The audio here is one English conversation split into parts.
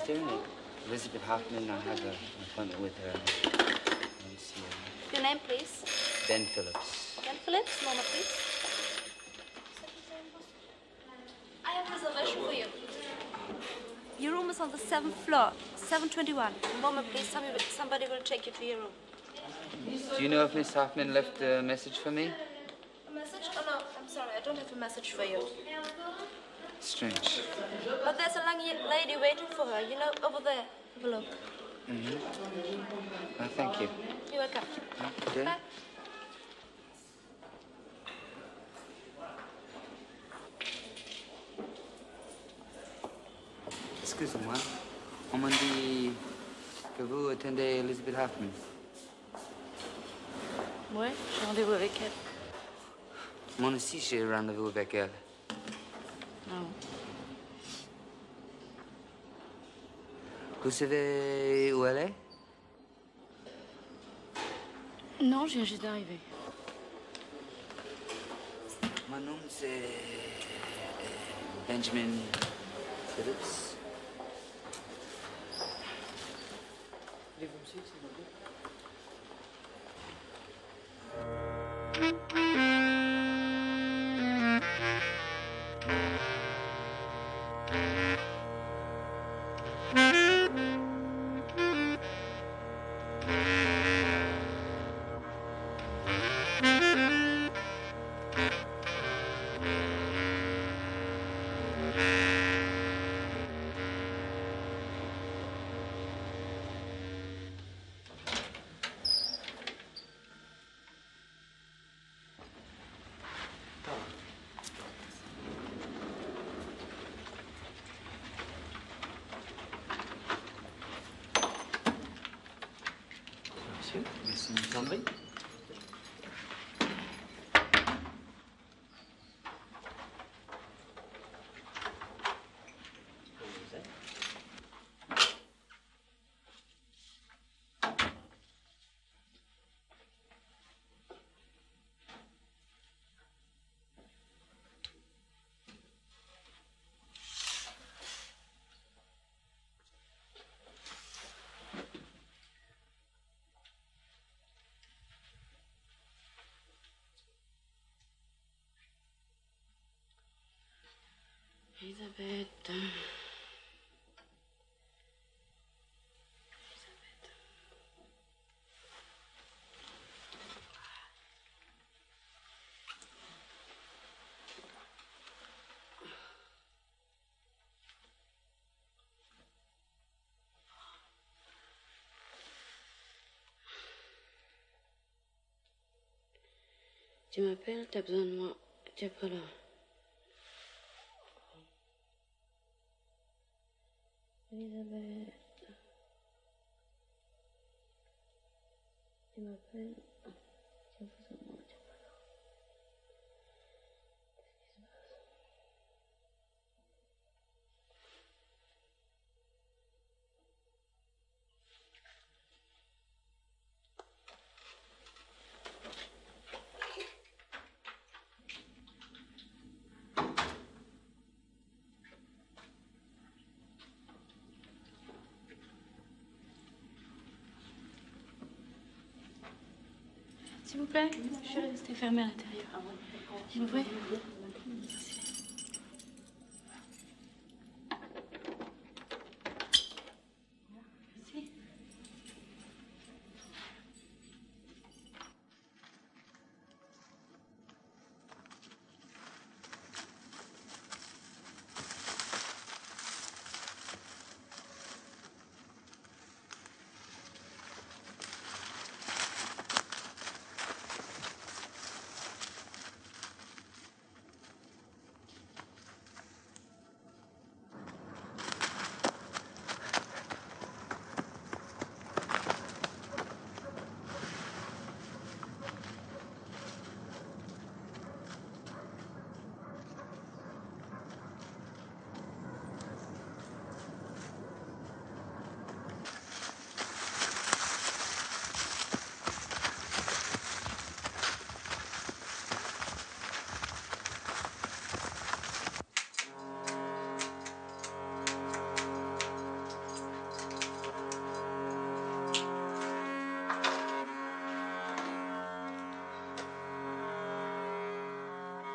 Is there an Elizabeth Hoffman? I have an appointment with her. Let me see her. Your name, please? Ben Phillips. Ben Phillips, Mama, please. I have a reservation for you. Your room is on the 7th floor, 721. Mama, please, somebody will take you to your room. Do you know if Miss Hoffman left a message for me? A message? Oh, no, I'm sorry. I don't have a message for you. Strange. But there's a young lady waiting for her, you know, over there. Have a look. Mm-hmm. Oh, thank you. You're welcome. Okay. Bye. Excusez-moi. On m'a dit que vous attendez Elizabeth Hoffman. Oui, j'ai rendez-vous avec elle. Moi aussi, j'ai rendez-vous avec elle. Oh. Vous savez où elle est? Non, je viens juste d'arriver. Mon nom, c'est Benjamin Phillips. Voulez-vous me suivre, s'il vous plaît? Elizabeth. Tu m'appelles, t'as besoin de moi, t'es pas là. Elisabeth. Tu m'appelles, t'as besoin de moi, t'es pas là. Qu'est-ce qui se passe? S'il vous plaît, je suis restée fermée à l'intérieur. Vous ouvrez ? Merci.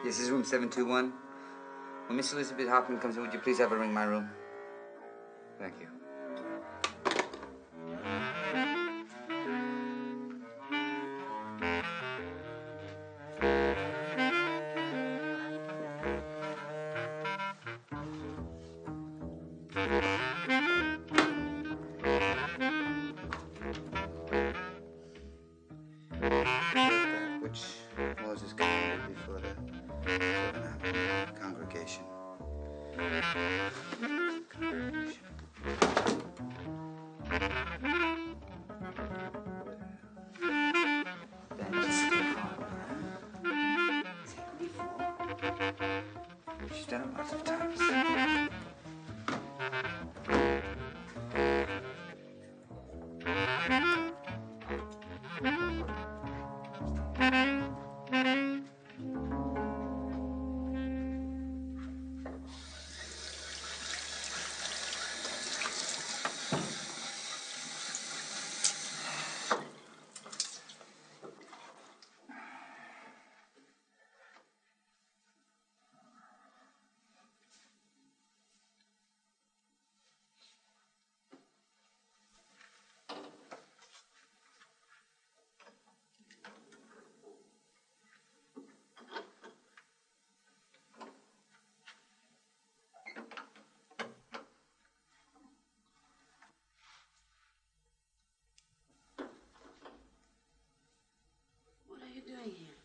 This is room 721. When Miss Elizabeth Hoffman comes in, would you please have her ring my room? Thank you. What are you doing here?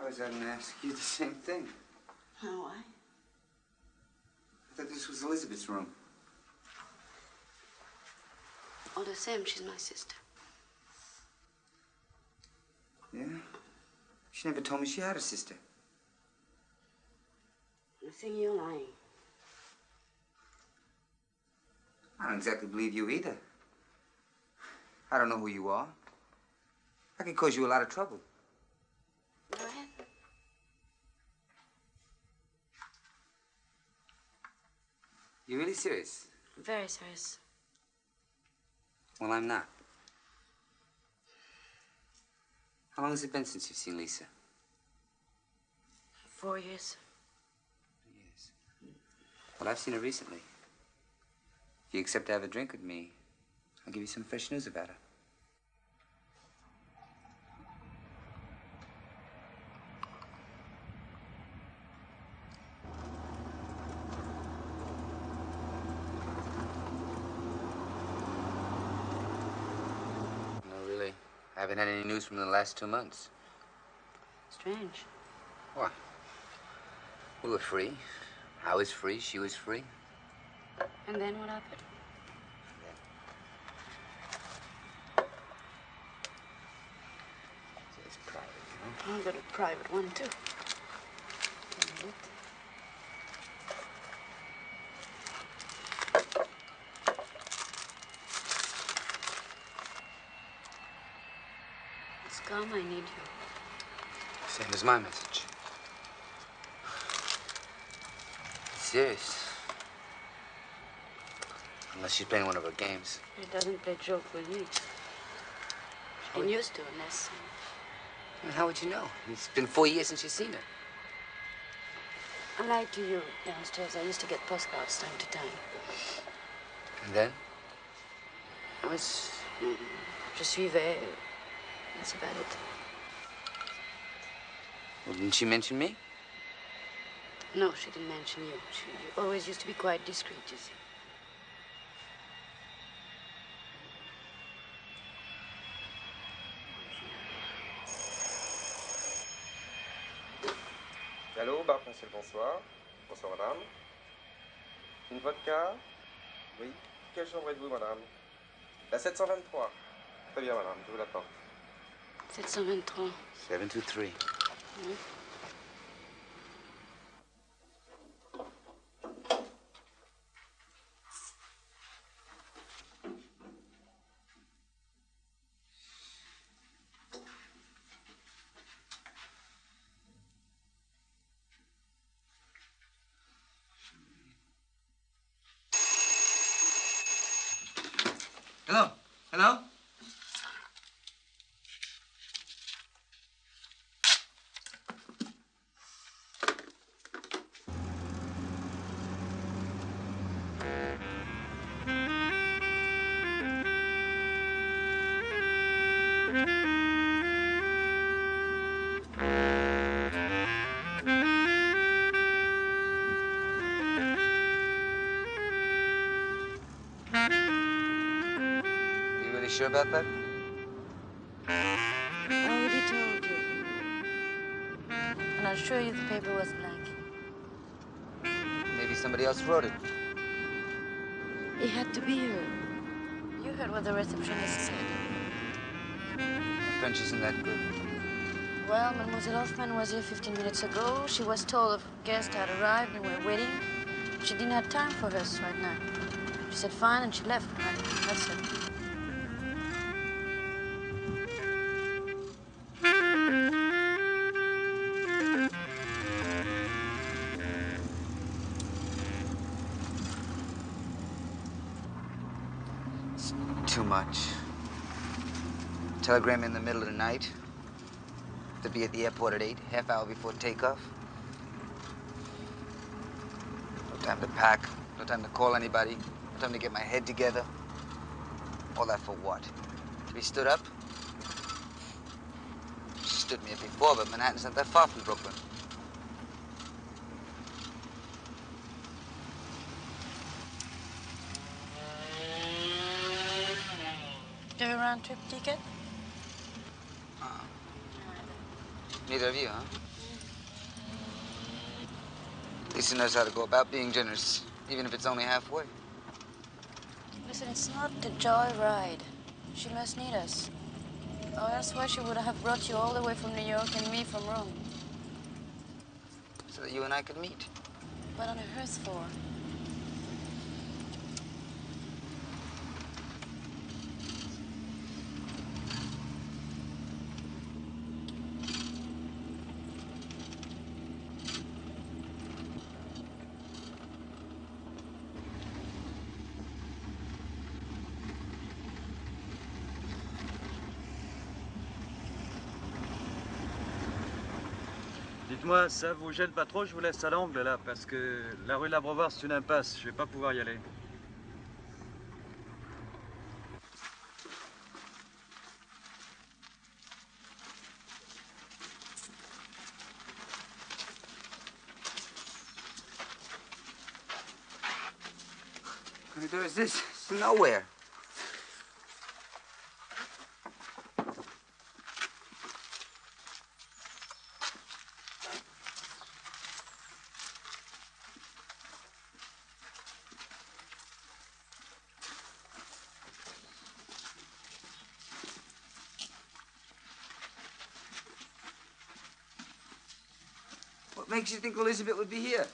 I was going to ask you the same thing. How? I thought this was Elizabeth's room. All the same, she's my sister. Yeah? She never told me she had a sister. I think you're lying. I don't exactly believe you either. I don't know who you are. I could cause you a lot of trouble. Go ahead. You really serious? Very serious. Well, I'm not. How long has it been since you've seen Lisa? 4 years. 2 years. Well, I've seen her recently. If you accept to have a drink with me, I'll give you some fresh news about her. I haven't had any news from the last 2 months. Strange. What? We were free. I was free. She was free. And then what happened? Yeah. So it's private, you know? I'll go to private one, too. Mom, I need you. Same as my message. It's serious. Unless she's playing one of her games. She doesn't play joke with me. She's been used to it, Ness. I mean, how would you know? It's been 4 years since you've seen her. I lied to you downstairs. I used to get postcards time to time. And then? I was... Je suivais... That's about it. Well, didn't she mention me? No, she didn't mention you. She always used to be quite discreet, you see. Allô, bar Français, bonsoir. Bonsoir, madame. Une vodka? Oui. Quelle chambre êtes-vous, madame? La 723. Très bien, madame, je vous la porte. 723. 723. Mm-hmm. Hello. Hello. Sure about that? I already told you. And I'll show you the paper wasn't like it. Maybe somebody else wrote it. It had to be her. You heard what the receptionist said. My French isn't that good. Well, Mademoiselle Hoffman was here 15 minutes ago. She was told a guest had arrived and were waiting. She didn't have time for us right now. She said fine and she left. That's it. Telegram in the middle of the night. To be at the airport at 8, half hour before takeoff. No time to pack, no time to call anybody, no time to get my head together. All that for what? To be stood up? She stood me up before, but Manhattan's not that far from Brooklyn. Round-trip ticket? Neither of you, huh? Lisa knows how to go about being generous, even if it's only halfway. Listen, it's not a joyride. She must need us. Or else why she would have brought you all the way from New York and me from Rome. So that you and I could meet. What on earth for? Dites-moi, ça vous gêne pas trop? Je vous laisse à l'angle là, parce que la rue de l'Abreuvoir c'est une impasse, je vais pas pouvoir y aller. There is this. It's nowhere. What makes you think Elizabeth would be here?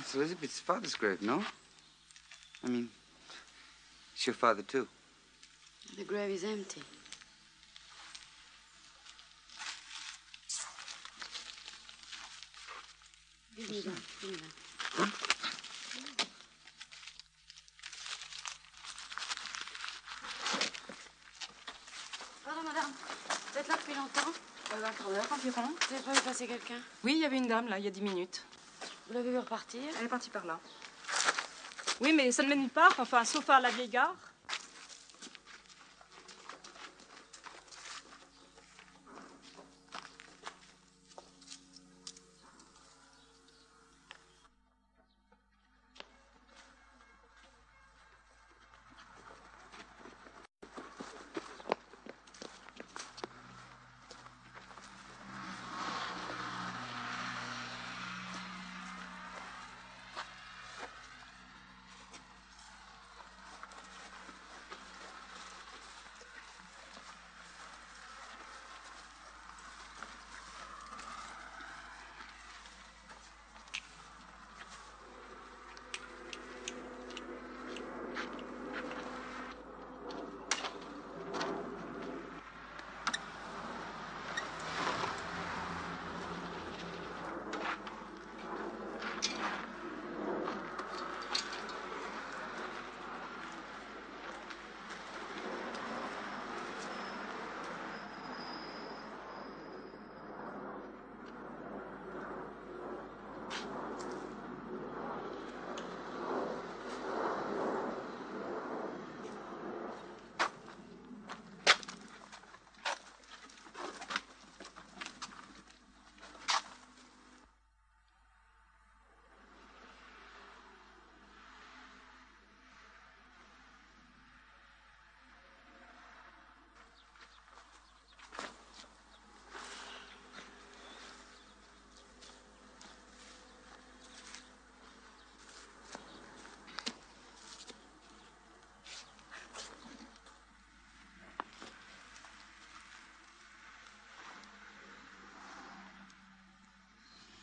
It's Elizabeth's father's grave, no? I mean, it's your father, too. The grave is empty. Give me that, give me that. Huh? Pardon, madame. Vous êtes là depuis longtemps? 20 heures environ. Vous avez pas vu passer quelqu'un? Oui, il y avait une dame, là, il y a 10 minutes. Vous l'avez vu repartir? Elle est partie par là. Oui, mais ça ne mène nulle part, enfin, sauf à la vieille gare.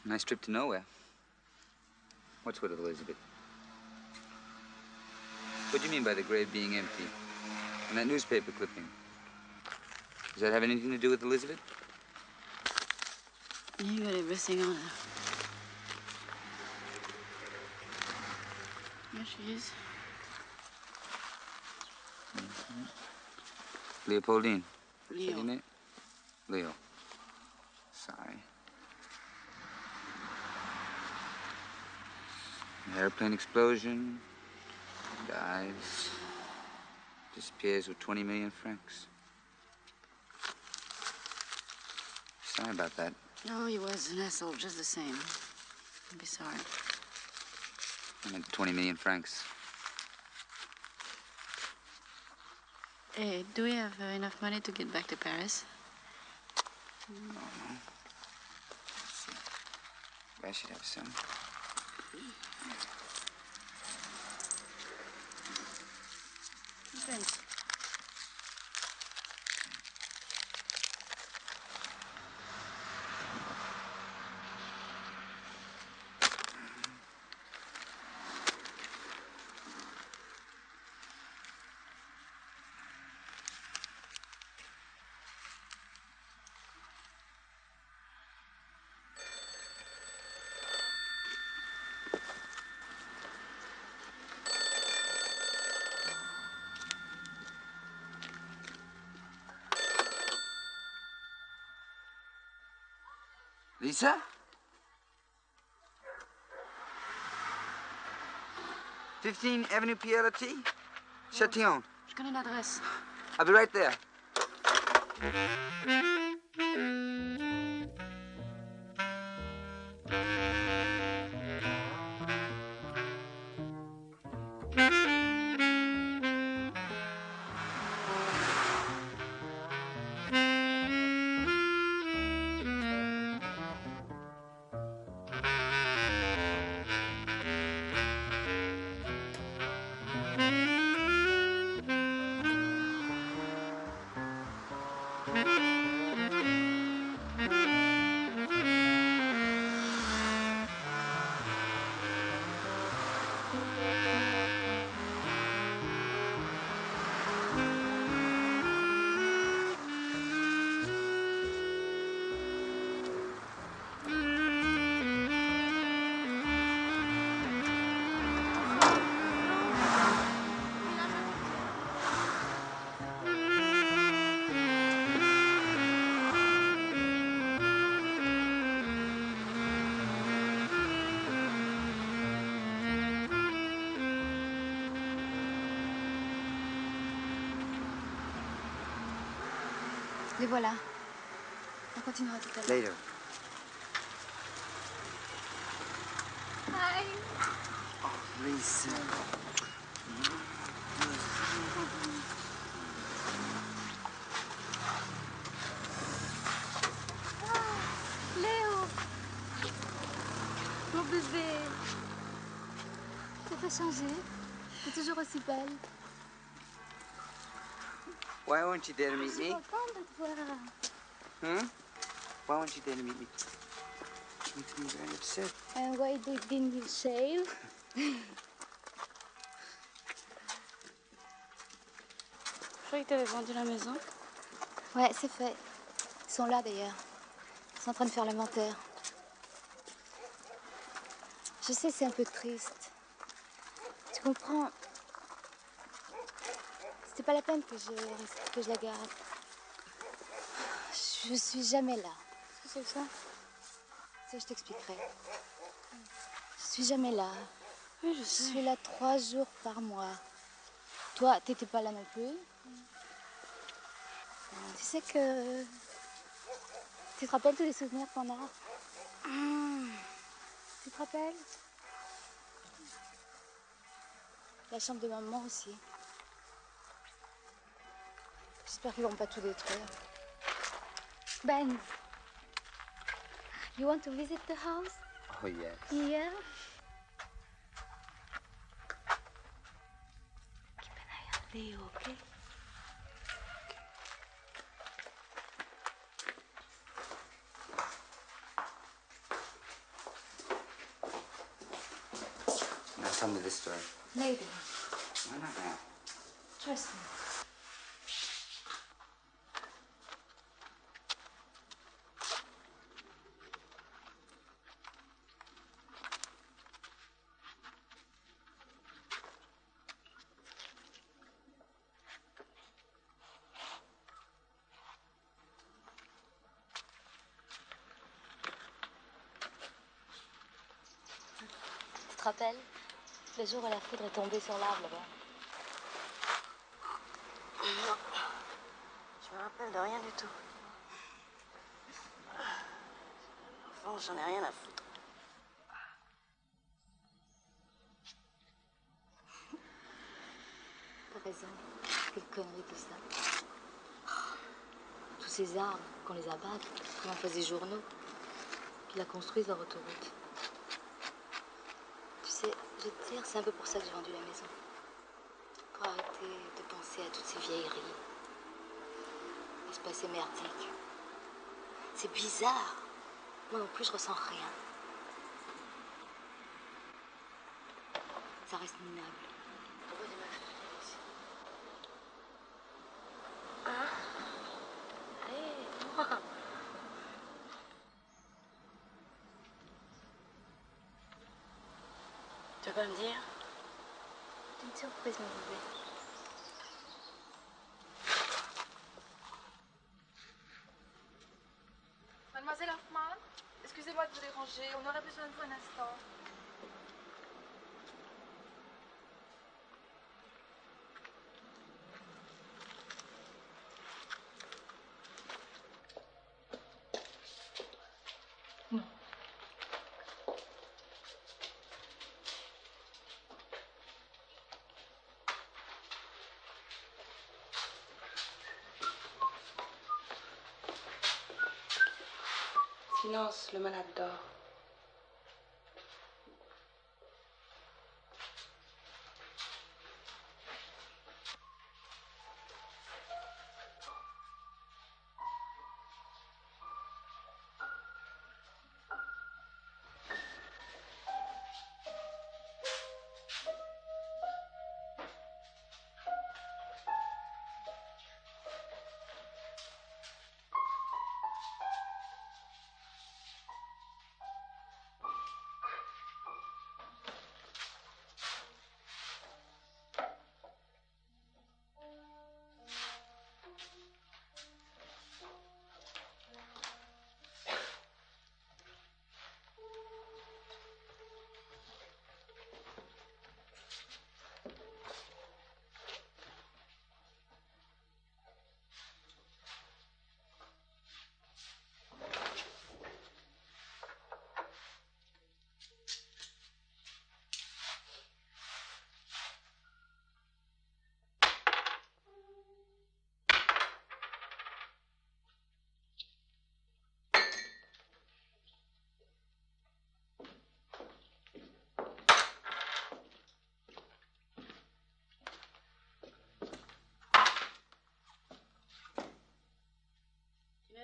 Nice trip to nowhere. What's with Elizabeth? What do you mean by the grave being empty? And that newspaper clipping? Does that have anything to do with Elizabeth? You got everything on her. There she is. Mm-hmm. Leopoldine. Leo. Leo. Sorry. Airplane explosion, dies, Disappears with 20 million francs. Sorry about that. No, he was an asshole just the same. I'd be sorry. I meant 20 million francs. Hey, do we have enough money to get back to Paris? No, no. Let's see. I should have some. Thanks. Lisa? Avenue 15 Pierre Laty? Yeah. Châtillon. Je connais l'adresse. I'll be right there. Les voilà. On continuera tout à l'heure. Later. Hi. Oh, Lisa. Oh, Léo. Mon bébé. T'as pas changé. T'es toujours aussi belle. Why weren't you there to meet me? Hmm? Why weren't you there to meet me? It makes me very upset. And why didn't you shave? Je croyais que tu avais vendu la maison. Ouais, c'est fait. Ils sont là d'ailleurs. Ils sont en train de faire le menteur. Je sais, c'est un peu triste. Tu comprends? C'est pas la peine que je la garde. Je suis jamais là. Qu'est-ce que c'est ça? Ça, je t'expliquerai. Je suis jamais là. Oui, je sais. Je suis là 3 jours par mois. Toi, t'étais pas là non plus. Tu sais que... Tu te rappelles tous les souvenirs qu'on a? Tu te rappelles? La chambre de maman aussi. J'espère qu'ils vont pas tout détruire. Ben, you want to visit the house? Oh yes. Yeah. Keep an eye on Leo, okay? Now tell me this story. Later. Why not now? Trust me. Le jour où la foudre est tombée sur l'arbre là-bas. Je me rappelle de rien du tout. Enfin, j'en ai rien à foutre. T'as raison. Quelle connerie tout ça. Tous ces arbres, qu'on les abatte, qu'on en fasse des journaux, qu'ils la construisent leur autoroute. Tu sais, je vais te dire, c'est un peu pour ça que j'ai vendu la maison. Pour arrêter de penser à toutes ces vieilleries. Et se passer merdique. C'est bizarre. Moi non plus, je ressens rien. Ça reste minable. Tu veux pas me dire? C'est une surprise, mon bébé. Mademoiselle Hoffman, excusez-moi de vous déranger, on aurait besoin de vous un instant. Silence, le malade dort.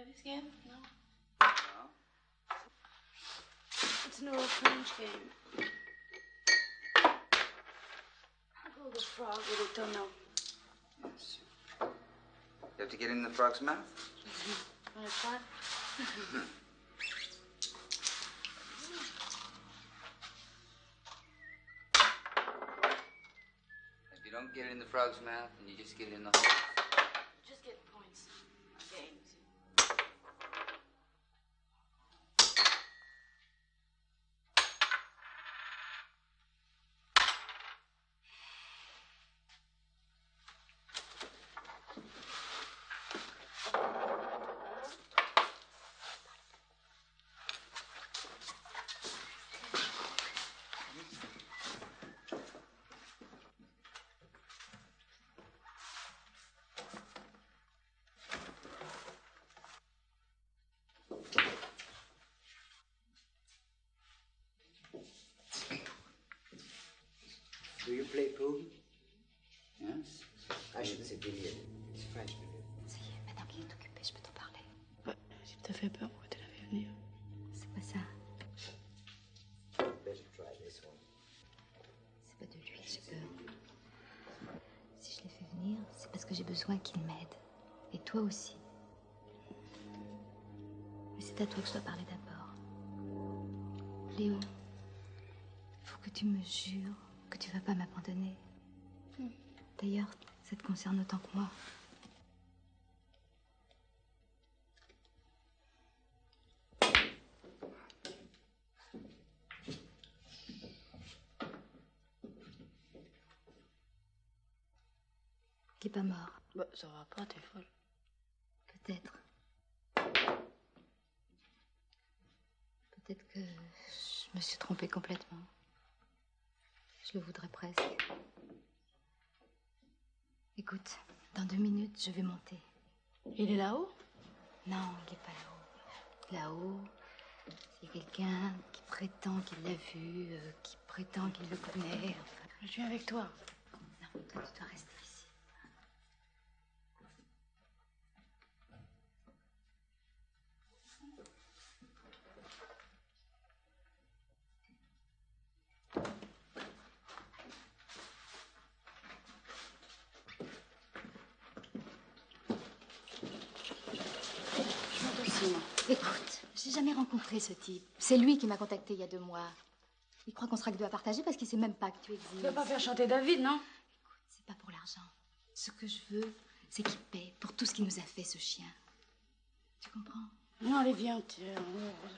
This game? No. No. It's an old French game. I call the frog with a tonneau. Yes. You have to get in the frog's mouth? Mm-hmm. Want to try? Mm-hmm. If you don't get it in the frog's mouth, then you just get it in the hole. Do you play pool? Yes. I should say billiard. It's French billiard. Ça y est, maintenant qu'il est occupé, je peux t'en parler. Ouais, j'ai tout à fait peur. Pourquoi tu l'avais venir? C'est pas ça. Better try this one. C'est pas de lui que j'ai peur. Si je l'ai fait venir, c'est parce que j'ai besoin qu'il m'aide. Et toi aussi. Mais c'est à toi que je dois parler d'abord. Léo, faut que tu me jures que tu vas pas m'abandonner. Mm. D'ailleurs, ça te concerne autant que moi. Qui est pas mort. Bah, ça va pas, t'es folle. Peut-être. Peut-être que je me suis trompée complètement. Je le voudrais presque. Écoute, dans 2 minutes, je vais monter. Il est là-haut? Non, il n'est pas là-haut. Là-haut, c'est quelqu'un qui prétend qu'il l'a vu, qui prétend qu'il le connaît. Enfin, je suis avec toi. Non, toi, tu dois rester ici. Écoute, j'ai jamais rencontré ce type. C'est lui qui m'a contacté il y a 2 mois. Il croit qu'on sera que 2 à partager parce qu'il sait même pas que tu existes. Tu vas pas faire chanter David, non? Écoute, c'est pas pour l'argent. Ce que je veux, c'est qu'il paie pour tout ce qu'il nous a fait, ce chien. Tu comprends? Non, allez, viens,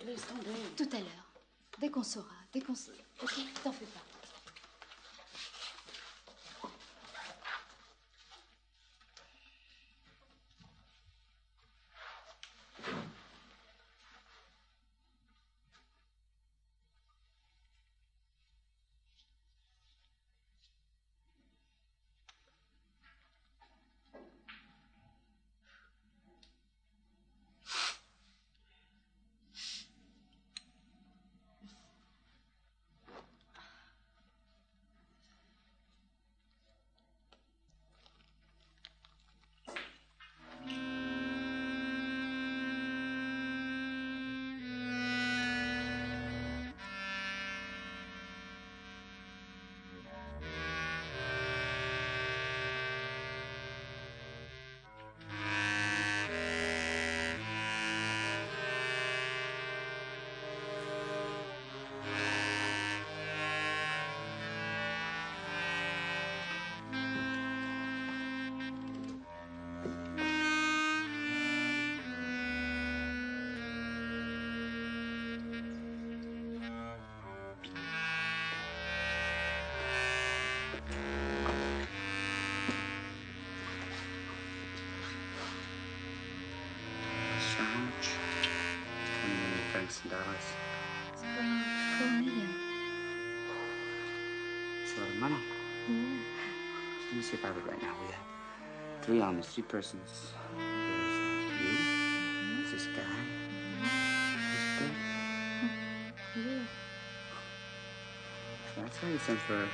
laisse tomber. Tout à l'heure, dès qu'on saura, dès qu'on saura. Ok, t'en fais pas. It's around $4 million. It's a lot of money. Yeah. Let me see if I have it right now. We have 3 persons. There's you. There's this guy. This bird. Yeah. So that's why you sent for. Yeah.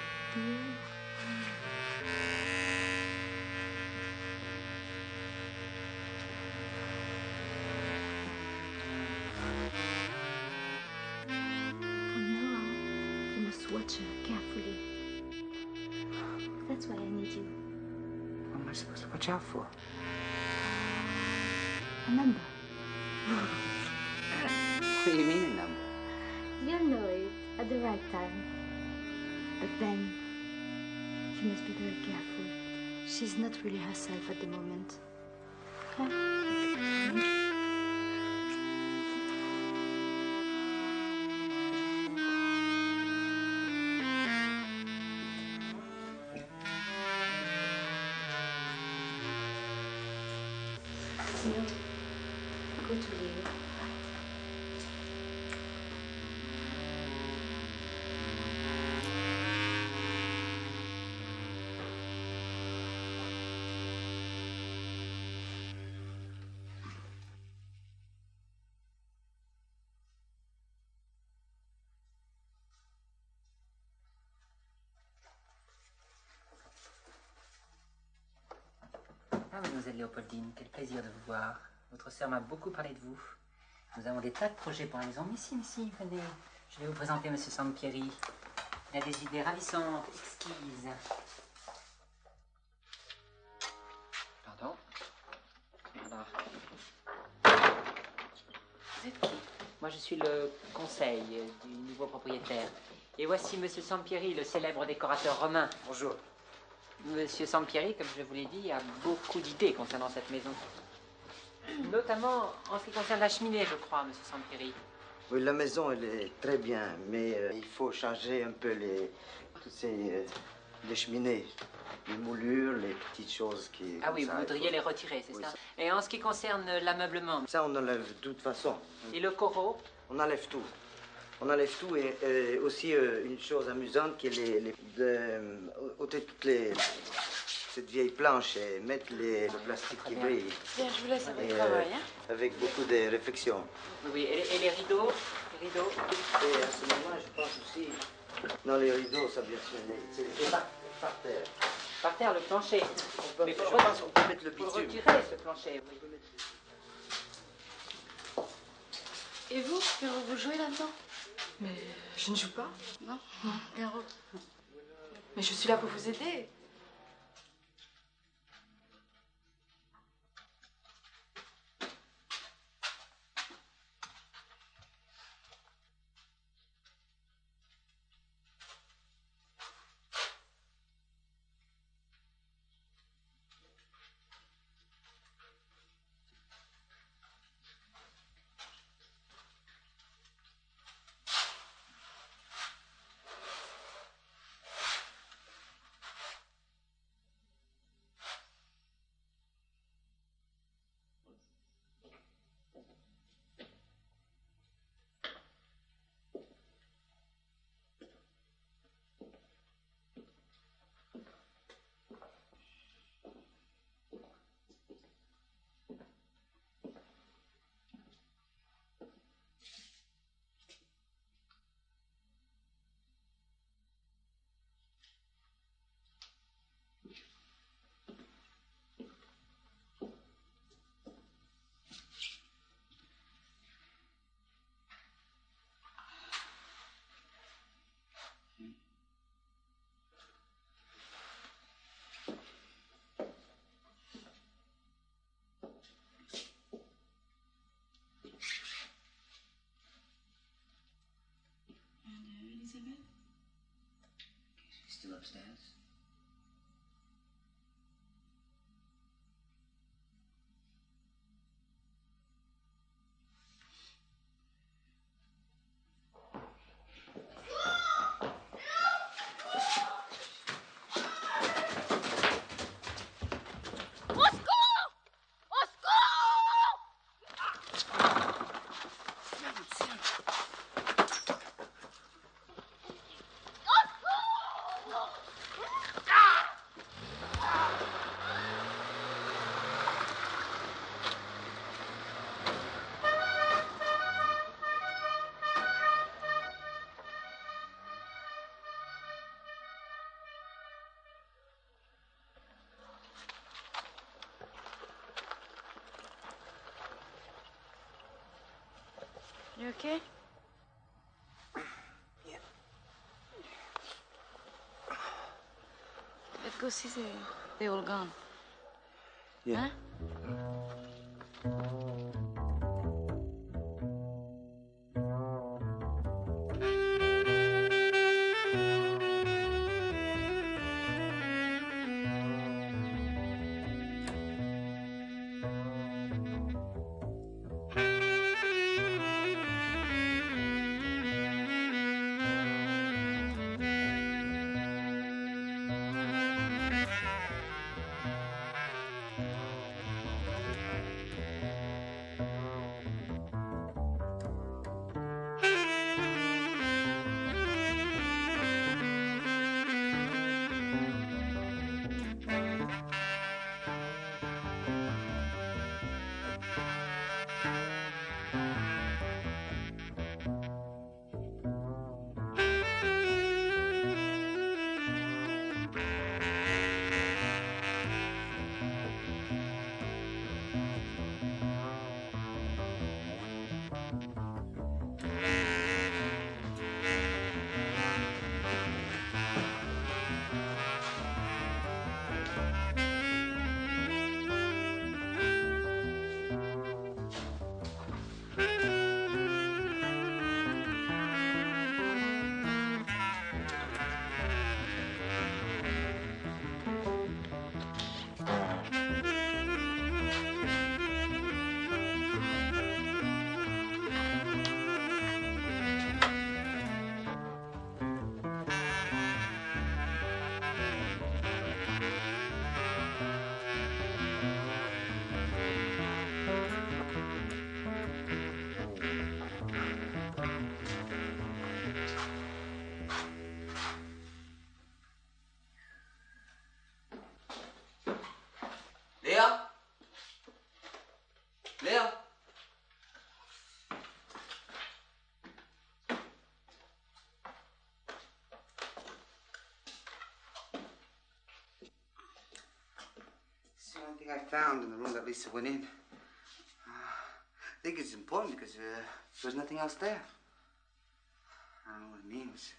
Watch her carefully. That's why I need you. What am I supposed to watch out for? A number. What do you mean, a number? You'll know it at the right time. But then, you must be very careful. She's not really herself at the moment. Okay? Mm-hmm. Mademoiselle Léopoldine, quel plaisir de vous voir. Votre sœur m'a beaucoup parlé de vous. Nous avons des tas de projets pour la maison. Mais si, venez. Je vais vous présenter M. Sampieri. Il a des idées ravissantes, exquises. Pardon? Voilà. Vous êtes qui? Moi, je suis le conseil du nouveau propriétaire. Et voici M. Sampieri, le célèbre décorateur romain. Bonjour. Monsieur Sampieri, comme je vous l'ai dit, a beaucoup d'idées concernant cette maison. Notamment en ce qui concerne la cheminée, je crois, Monsieur Sampieri. Oui, la maison, elle est très bien, mais il faut changer un peu les cheminées. les moulures, les petites choses qui... Ah oui, vous voudriez les retirer, c'est ça? Et en ce qui concerne l'ameublement? Ça, on enlève de toute façon. Et le corot? On enlève tout. On enlève tout et aussi une chose amusante qui est ôter toutes les... cette vieille planche et mettre le plastique qui brille. Bien, je vous laisse avec le travail. Hein? Avec beaucoup de réflexion. Oui, et les rideaux? Les rideaux. Et à ce moment-là, je pense aussi... Non, les rideaux, ça bien sûr, c'est par terre. Par terre, le plancher. Mais je pense qu'on peut mettre le bitume. Pour retirer ce plancher, oui. Et vous, Caro, vous jouez là-dedans? Mais je ne joue pas. Non, non, Caro. Mais je suis là pour vous aider. Still upstairs? You okay? Yeah. Let's go see they're all gone. Yeah. Huh? the only thing I found in the room that Lisa went in. I think it's important because there's nothing else there. I don't know what it means.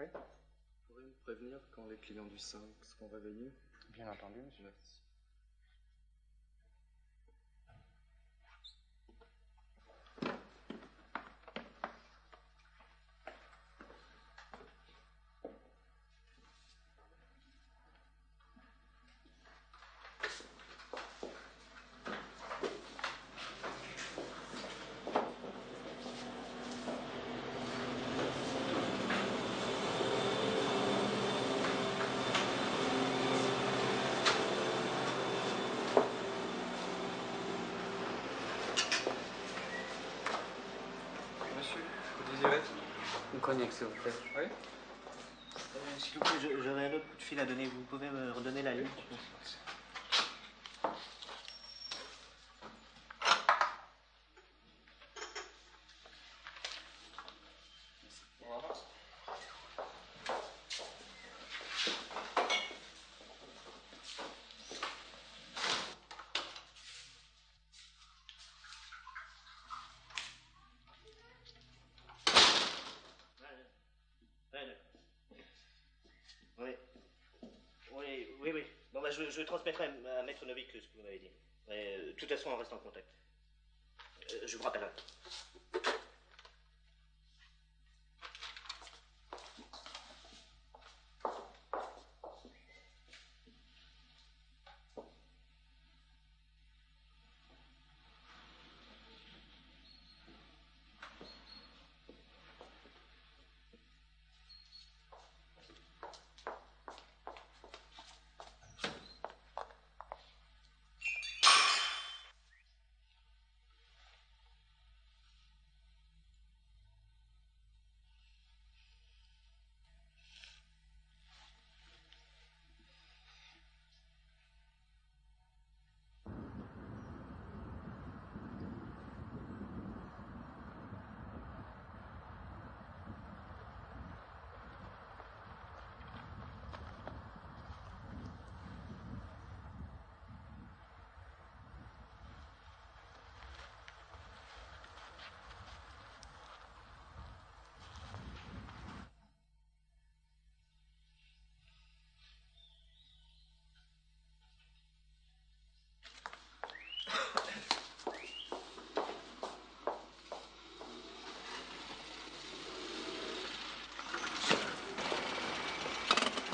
Oui. Vous pourrez me prévenir quand les clients du 5 seront réveillés? Bien entendu, monsieur. Merci. S'il vous plaît. Oui. S'il vous plaît, j'aurais un autre coup de fil à donner. Vous pouvez me redonner la ligne? Merci. Je transmettrai à Maître Novik ce que vous m'avez dit. Mais, de toute façon, on reste en contact. Je vous rappellerai.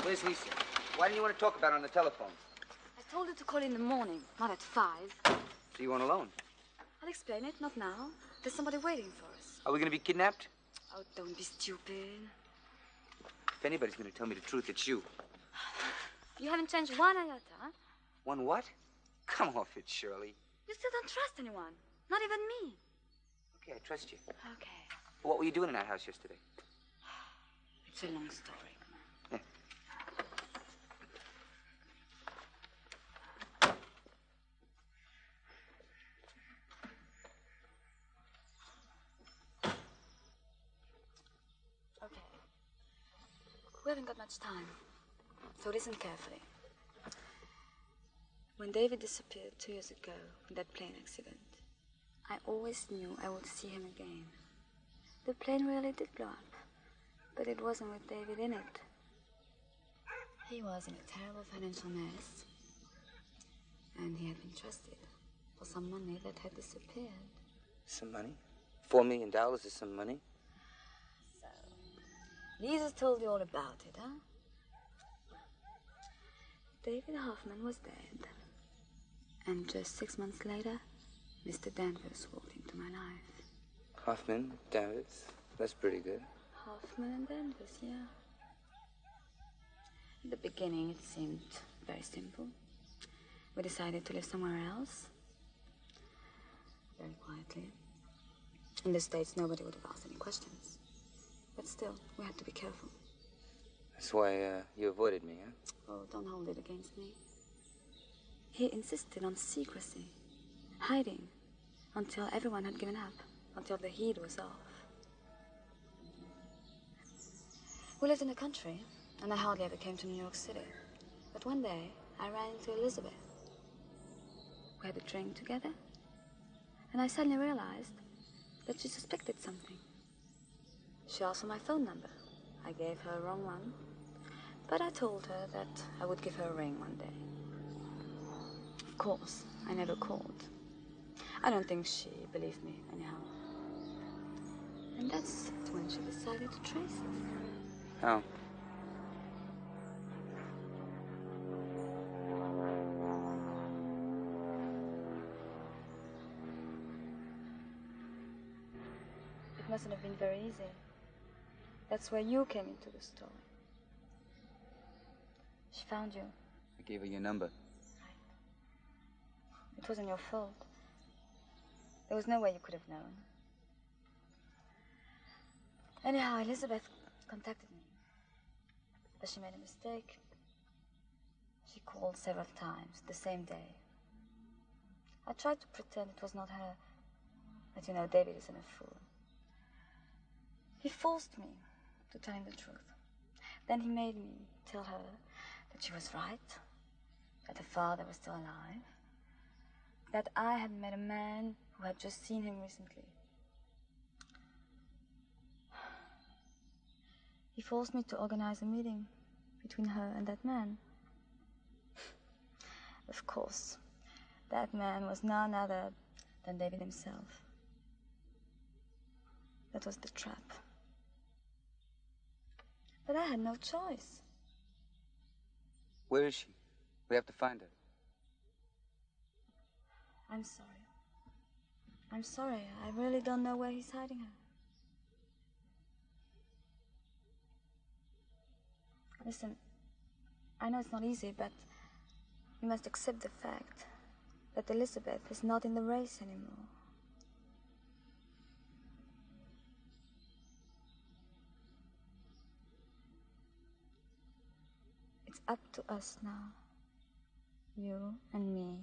Where's Lisa? Why didn't you want to talk about it on the telephone? I told her to call in the morning, not at 5. So you went alone? I'll explain it, not now. There's somebody waiting for us. Are we going to be kidnapped? Oh, don't be stupid. If anybody's going to tell me the truth, it's you. You haven't changed one iota, huh? One what? Come off it, Shirley. You still don't trust anyone, not even me. Okay, I trust you. Okay. Well, what were you doing in that house yesterday? It's a long story. We haven't got much time, so listen carefully. When David disappeared 2 years ago in that plane accident, I always knew I would see him again. The plane really did blow up, but it wasn't with David in it. He was in a terrible financial mess, and he had been trusted for some money that had disappeared. Some money? $4 million is some money? Lisa's told you all about it, huh? David Hoffman was dead. And just 6 months later, Mr. Danvers walked into my life. Hoffman, Danvers, that's pretty good. Hoffman and Danvers, yeah. In the beginning, it seemed very simple. We decided to live somewhere else. Very quietly. In the States, nobody would have asked any questions. But still, we had to be careful. That's why you avoided me, huh? Oh, don't hold it against me. He insisted on secrecy, hiding, until everyone had given up, until the heat was off. We lived in the country, and I hardly ever came to New York City. But one day, I ran into Elizabeth. We had a drink together, and I suddenly realized that she suspected something. She asked for my phone number. I gave her a wrong one, but I told her that I would give her a ring one day. Of course, I never called. I don't think she believed me anyhow. And that's when she decided to trace us. Oh. It mustn't have been very easy. That's where you came into the story. She found you. I gave her your number. Right. It wasn't your fault. There was no way you could have known. Anyhow, Elizabeth contacted me. But she made a mistake. She called several times, the same day. I tried to pretend it was not her. But you know, David isn't a fool. He forced me to tell him the truth. Then he made me tell her that she was right, that her father was still alive, that I had met a man who had just seen him recently. He forced me to organize a meeting between her and that man. Of course, that man was none other than David himself. That was the trap. But I had no choice. Where is she? We have to find her. I'm sorry. I'm sorry. I really don't know where he's hiding her. Listen, I know it's not easy, but you must accept the fact that Elizabeth is not in the race anymore. Up to us now, you and me.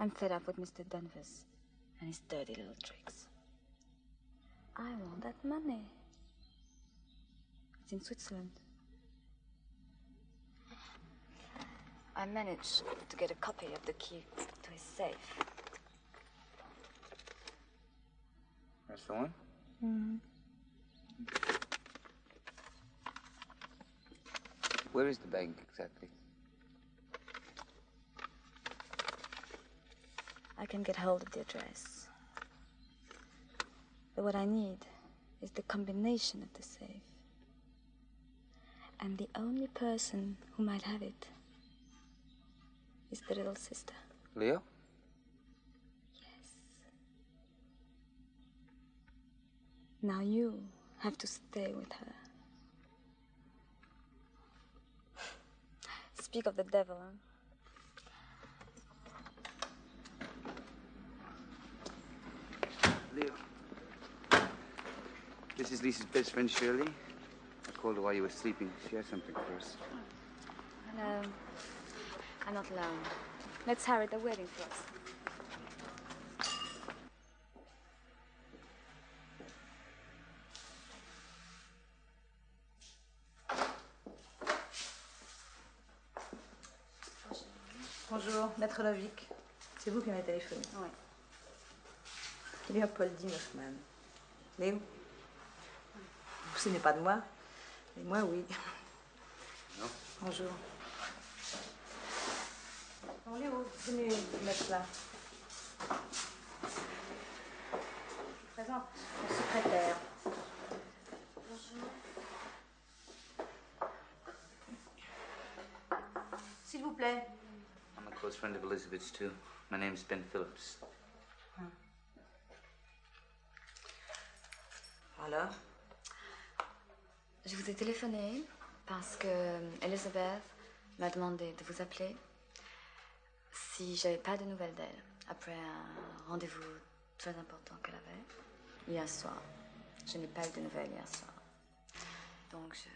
I'm fed up with Mr. Danvers and his dirty little tricks. I want that money. It's in Switzerland. I managed to get a copy of the key to his safe. That's the one? Mm-hmm. Where is the bank exactly? I can get hold of the address. But what I need is the combination of the safe. And the only person who might have it is the little sister. Leo? Yes. Now you have to stay with her. Speak of the devil, huh? Leo. This is Lisa's best friend, Shirley. I called her while you were sleeping. She has something for us. Hello. I'm not alone. Let's hurry. They're waiting for us. Bonjour, Maître Novik. C'est vous qui m'avez téléphoné. Oui. Leopoldine Hoffman. Léo, vous ce n'est pas de moi, mais moi oui. Non. Bonjour. Bon Léo, venez vous mettre là. Je vous présente mon secrétaire. Bonjour. S'il vous plaît. Close friend of Elizabeth's too. My name's Ben Phillips. Alors? Je vous ai téléphoné parce que Elizabeth m'a demandé de vous appeler si j'avais pas de nouvelles d'elle après un rendez-vous très important qu'elle avait hier soir. Je n'ai pas eu de nouvelles hier soir. Donc je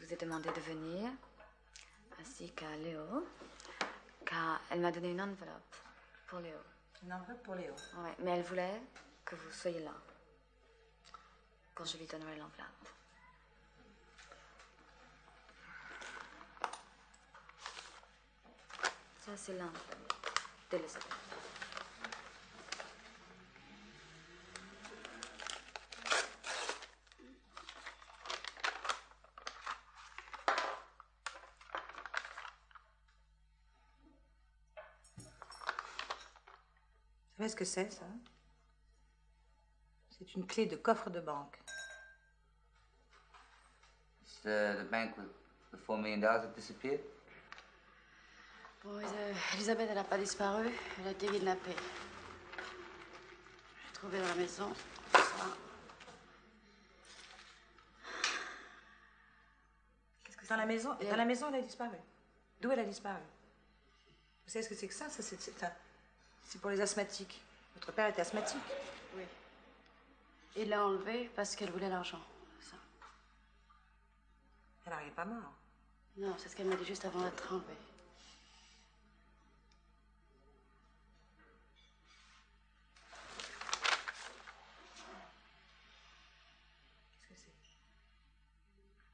vous ai demandé de venir ainsi qu'à Léo. Car elle m'a donné une enveloppe pour Léo. Une enveloppe pour Léo? Oui, mais elle voulait que vous soyez là quand je lui donnerai l'enveloppe. Ça, c'est l'enveloppe d'Elizabeth. Vous savez ce que c'est, ça? C'est une clé de coffre de banque. It's the bank with the $4 million that disappeared. Bon, Elisabeth, elle n'a pas disparu. Elle a été kidnappée. Je l'ai trouvée dans la maison. Ça. Qu'est-ce que c'est? Dans la maison. Et dans la maison, elle a disparu. D'où elle a disparu? Vous savez ce que c'est que ça? Ça, c'est pour les asthmatiques. Votre père était asthmatique. Oui. Il l'a enlevée parce qu'elle voulait l'argent. Ça. Elle n'arrivait pas mort. Non, c'est ce qu'elle m'a dit juste avant d'être enlevée. Qu'est-ce que c'est?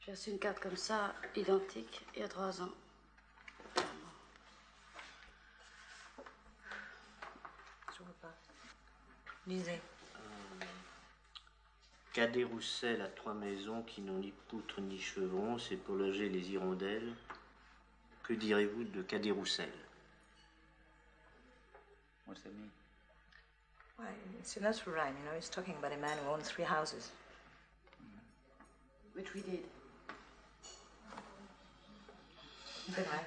J'ai reçu une carte comme ça, identique, il y a 3 ans. Lisez. Cadet Roussel à 3 maisons qui n'ont ni poutre ni chevron, c'est pour loger les hirondelles. Que direz-vous de Cadet Roussel? What's that mean? Why, it's a nursery rhyme, you know, it's talking about a man who owns 3 houses. Which we did. C'est vrai.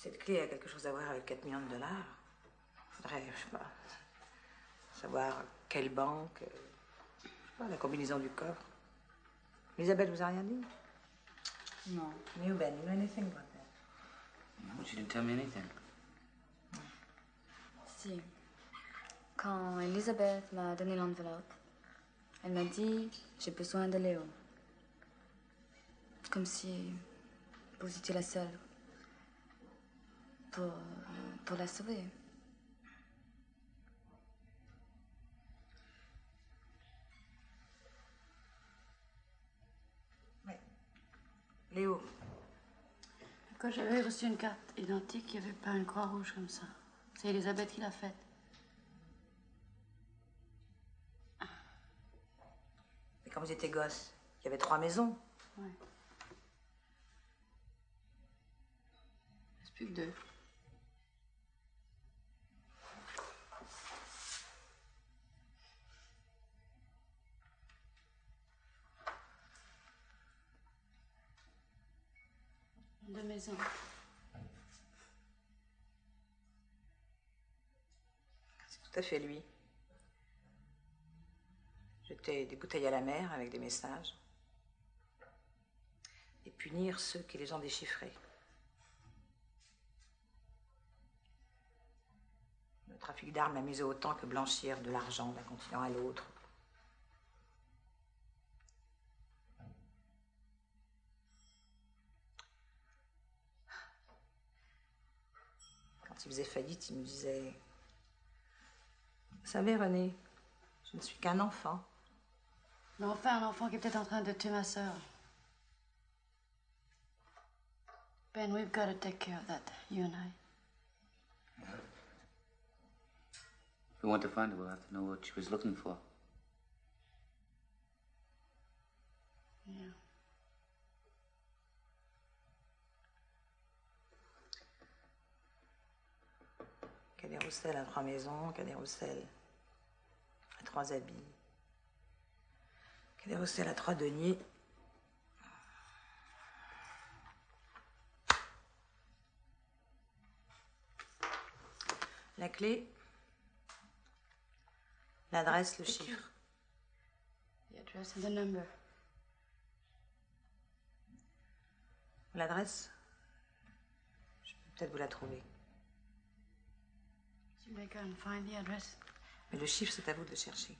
Cette clé a quelque chose à voir avec $4 millions. Faudrait, je sais pas, savoir quelle banque, je sais pas, la combinaison du coffre. Elisabeth vous a rien dit? Non. New Ben, you know anything about that? No, she didn't tell me anything. Si. Quand Elisabeth m'a donné l'enveloppe, elle m'a dit j'ai besoin de Léo. Comme si vous étiez la seule. Pour la sauver. Ouais. Léo. Quand j'avais reçu une carte identique, il n'y avait pas une croix rouge comme ça. C'est Elisabeth qui l'a faite. Mais quand vous étiez gosse, il y avait 3 maisons. Ouais. Il ne reste plus que 2. Maison. C'est tout à fait lui. Jeter des bouteilles à la mer avec des messages. Et punir ceux qui les ont déchiffrés. Le trafic d'armes l'amusait autant que blanchir de l'argent d'un continent à l'autre. S'il faisait faillite, il me disait, vous savez, René, je ne suis qu'un enfant. Mais enfin, un enfant qui est peut-être en train de tuer ma sœur. Ben, we've got to take care of that, you and I. If we want to find her, we'll have to know what she was looking for. Yeah. Cadet Roussel à 3 maisons, Cadet Roussel à 3 habits, Cadet Roussel à 3 deniers. La clé, l'adresse, le chiffre. L'adresse, je peux peut-être vous la trouver. Mais le chiffre, c'est à vous de le chercher.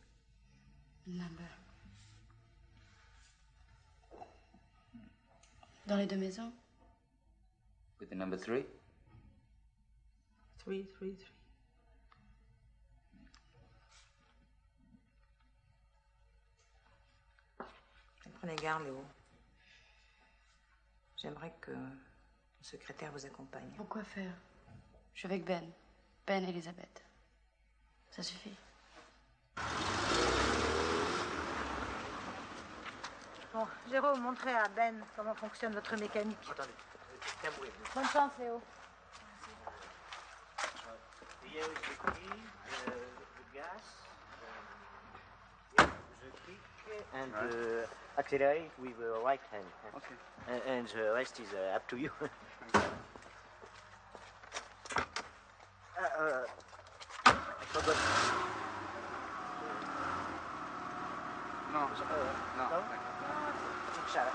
Dans les 2 maisons. With the number 3. 3, 3, 3. Prenez garde, Léo. J'aimerais que le secrétaire vous accompagne. Pourquoi faire? Je suis avec Ben. Ben, Elisabeth. Ça suffit. Bon, Jérôme, montrez à Ben comment fonctionne votre mécanique. Attendez, tiens, vous voyez. Bonne chance, Léo. Hier, je clique, le gaz, je clique, and accelerate with the right hand. Okay. And the rest is up to you. I forgot. No, no. No? Shut up.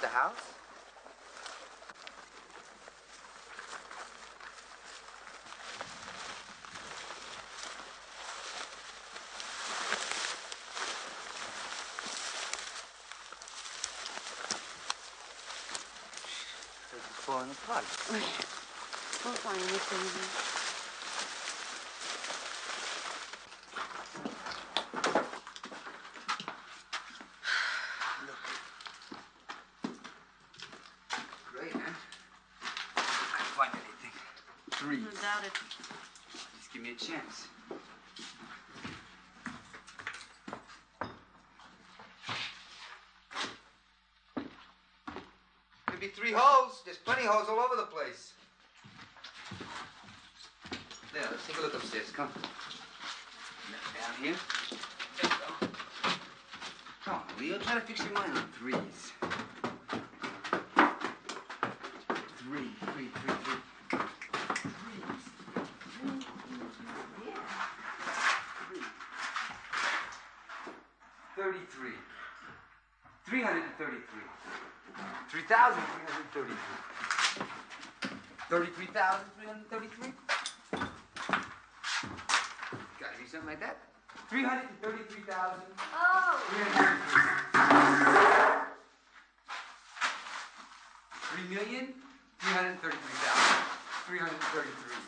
The house? It's falling apart. Oui. We'll find anything. Just give me a chance. Maybe three holes. There's plenty of holes all over the place. There, let's take a look upstairs. Come. Down here. There you go. Come on, Leo. Try to fix your mind on threes. Three. $33,333? Gotta be something like that. 333,000. Oh! 3,333,333. 33,333,333.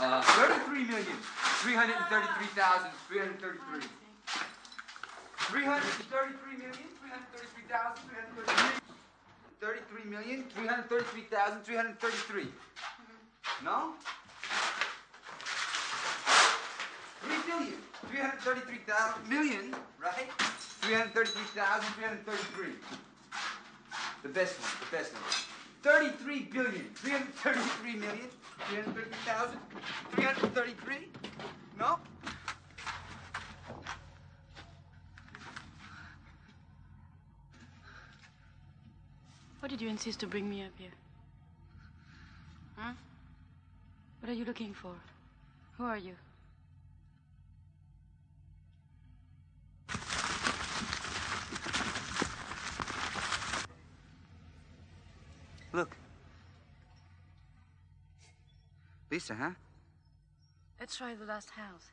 333,333,333. 33,333,333. No? million. 333,000 million, right? 333,333. The best one, the best number. 33 billion. 333 million. 333,000. 333. No. 'Why did you insist to bring me up here? Huh? What are you looking for? Who are you? Look. Lisa, huh? Let's try the last house.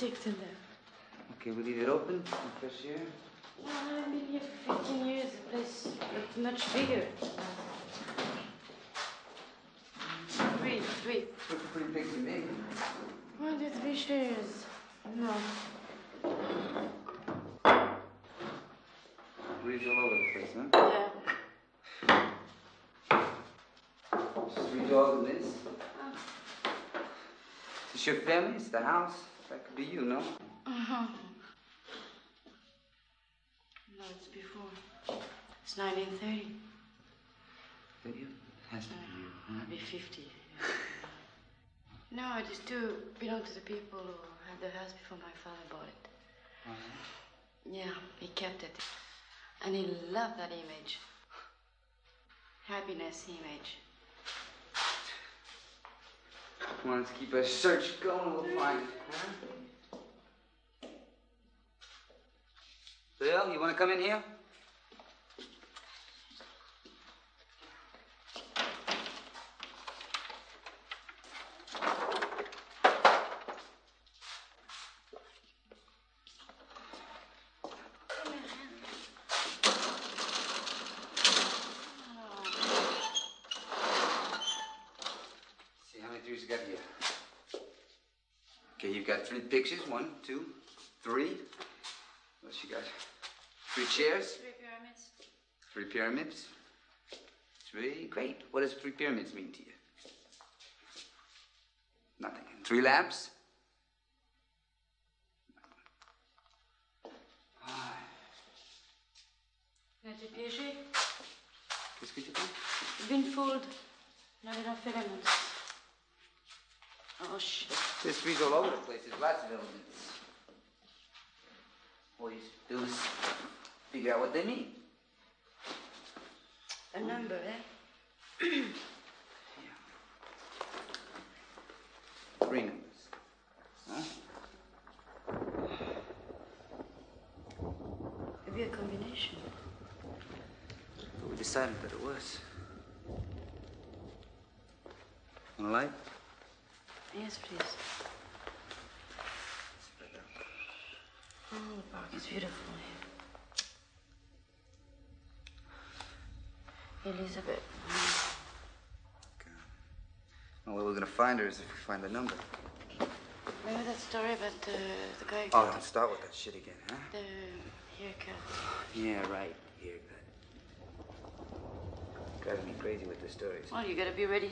Stick to them. Okay, we leave it open and fresh air. Yeah, maybe after 15 years the place looked much bigger. Wait. Looks pretty big to me. 1 to 3 shares. No. Breeze all over the place, huh? Yeah. Just 3 dogs in this. Oh. It's your family, it's the house. That could be you, no? Uh-huh. No, it's before. It's 1930. 30? It has to be you, huh? Maybe 50. Yeah. No, I just do belong to the people who had the house before my father bought it. Oh, yeah? Yeah, he kept it. And he loved that image. Happiness image. Come on, let's keep our search going, we'll find it, huh? Bill, you want to come in here? Pictures, 1, 2, 3. What else you got? 3 chairs. 3 pyramids. 3 pyramids. 3, great. What does 3 pyramids mean to you? Nothing. 3 lamps. On a été piégé. Qu'est-ce que tu dis? Binfold. On avait l'enfermement. Oh, shit. There's trees all over the place. There's lots of elements. All you have to do is figure out what they mean. A number, eh? Yeah. be a combination. But we decided that it was. Want a light? Yes, please. Oh, the park is beautiful here. Elizabeth. Okay. Well, what we're going to find her is if we find the number. Remember that story about the guy who... Oh, don't start with that shit again, huh? The haircut. Yeah, right. Haircut. Driving me crazy with the stories. Well, you gotta be ready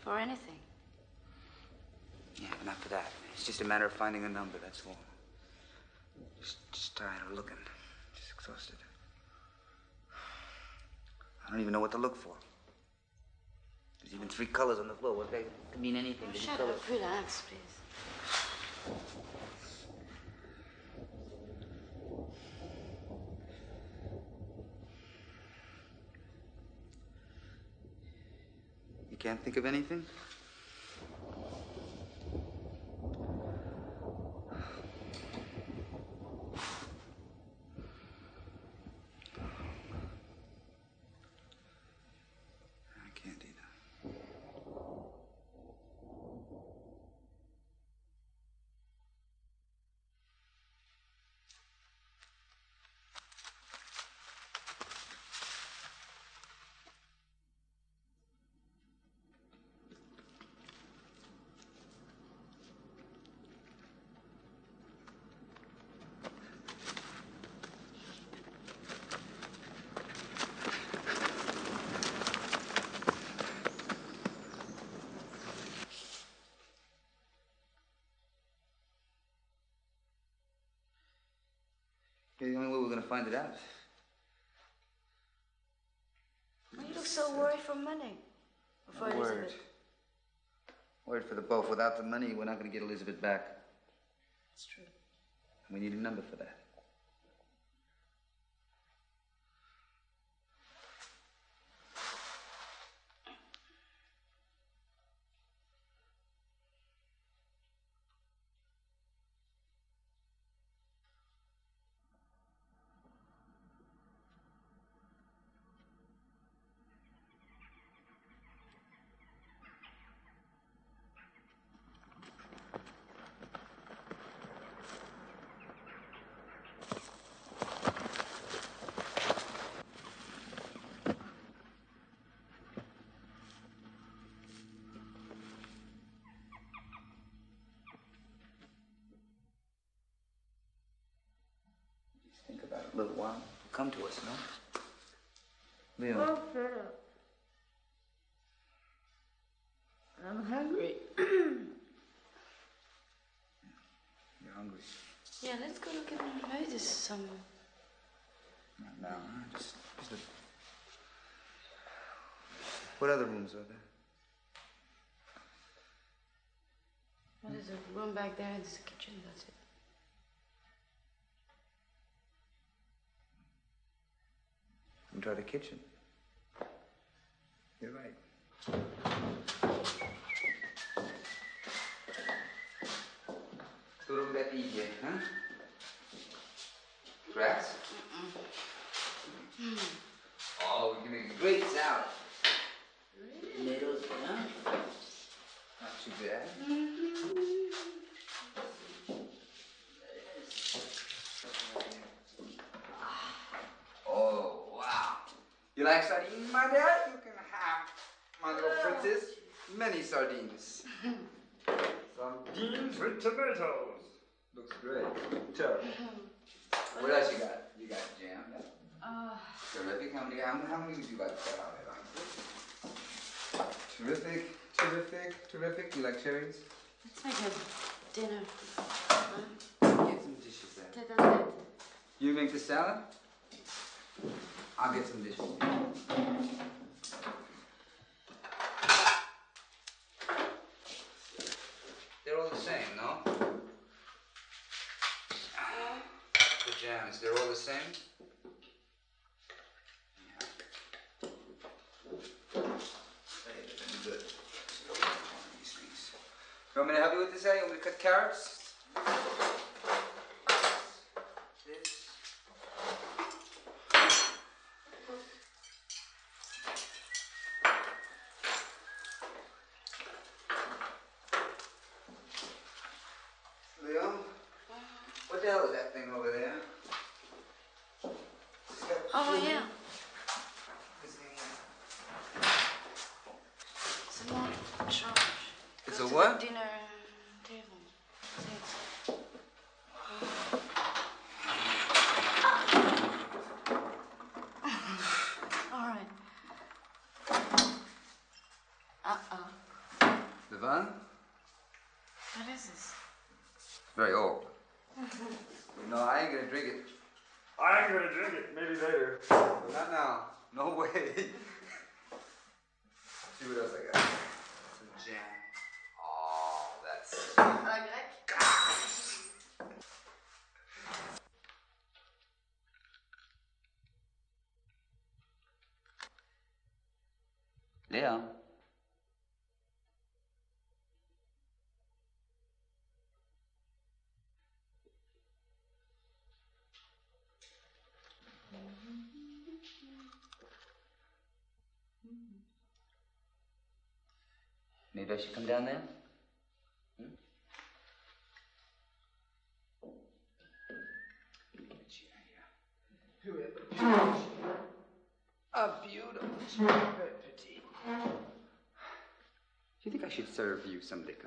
for anything. Yeah, but not for that. It's just a matter of finding a number, that's all. Just tired of looking. Just exhausted. I don't even know what to look for. There's even three colors on the floor. What they could mean anything. Oh, shut up. Relax, please. You can't think of anything? The only way we're gonna find it out. Well, you look so worried for money. For Elizabeth. Worried for the both. Without the money, we're not gonna get Elizabeth back. That's true. And we need a number for that. Think about it a little while. Come to us, no? Leo. Oh, Philip. I'm hungry. You're hungry? Yeah, let's go look at the roses somewhere. Not now, huh? Just what other rooms are there? Well, there's a room back there and there's a kitchen, that's it. And try the kitchen. You're right. So what do we got to eat here, huh? Grass? Oh, we're gonna make a great salad. Really? Tomatoes, huh? Not too bad. You like sardines, my dad? You can have, my little princess, many sardines. Sardines with tomatoes. Looks great. Terrible. What else you got? You got jam. Terrific. How many would you like to cut out there? Terrific. You like cherries? Let's make a dinner. Get some dishes there. You make the salad? I'll get some dishes. They're all the same, no? The jams, they're all the same? Yeah. Hey, that's good. You want me to help you with this, eh? You want me to cut carrots? This. that thing over there. Oh, yeah. It's a long charge. It's a what? Dinner table. All right. Uh-oh. The van? What is this? Very old. No, I ain't gonna drink it. I ain't gonna drink it. Maybe later. But not now. No way. See what else I got. Some jam. Oh, that's sweet. Okay. Leon. Maybe I should come down there? Whoever a beautiful petite. Do you think I should serve you some liquor?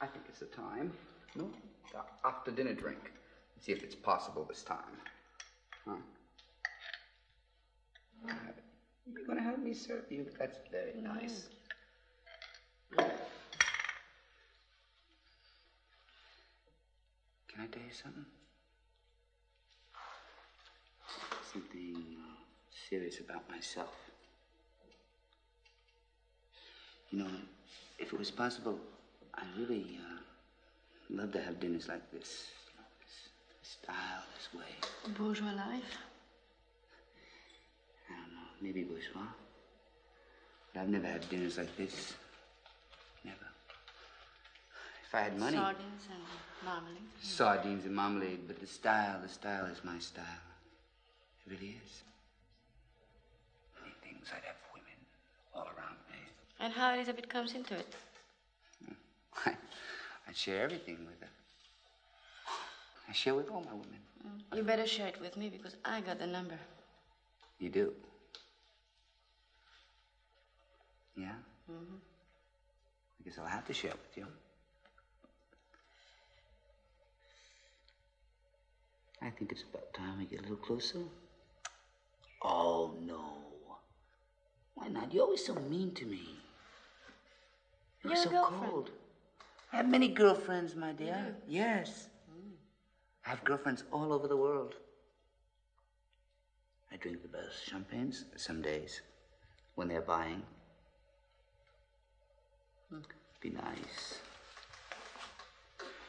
I think it's the time. No? The after dinner drink. Let's see if it's possible this time. Huh? You're gonna have me serve you? That's very nice. Can I tell you something? Something serious about myself. You know, if it was possible, I really love to have dinners like this. You know, this style, this way. Bourgeois life? I don't know, maybe bourgeois. But I've never had dinners like this. Never. If I had money. Sardines and marmalade. Sardines and marmalade, but the style is my style. It really is. Many things I'd have women all around me. And how Elizabeth comes into it? I'd share everything with her. I share with all my women. You better share it with me because I got the number. You do? Yeah? Mm-hmm. I guess I'll have to share with you. I think it's about time we get a little closer. Oh, no. Why not? You're always so mean to me. You're so cold. I have many girlfriends, my dear. Yeah. Yes. Mm. I have girlfriends all over the world. I drink the best champagnes some days when they're buying. Be nice.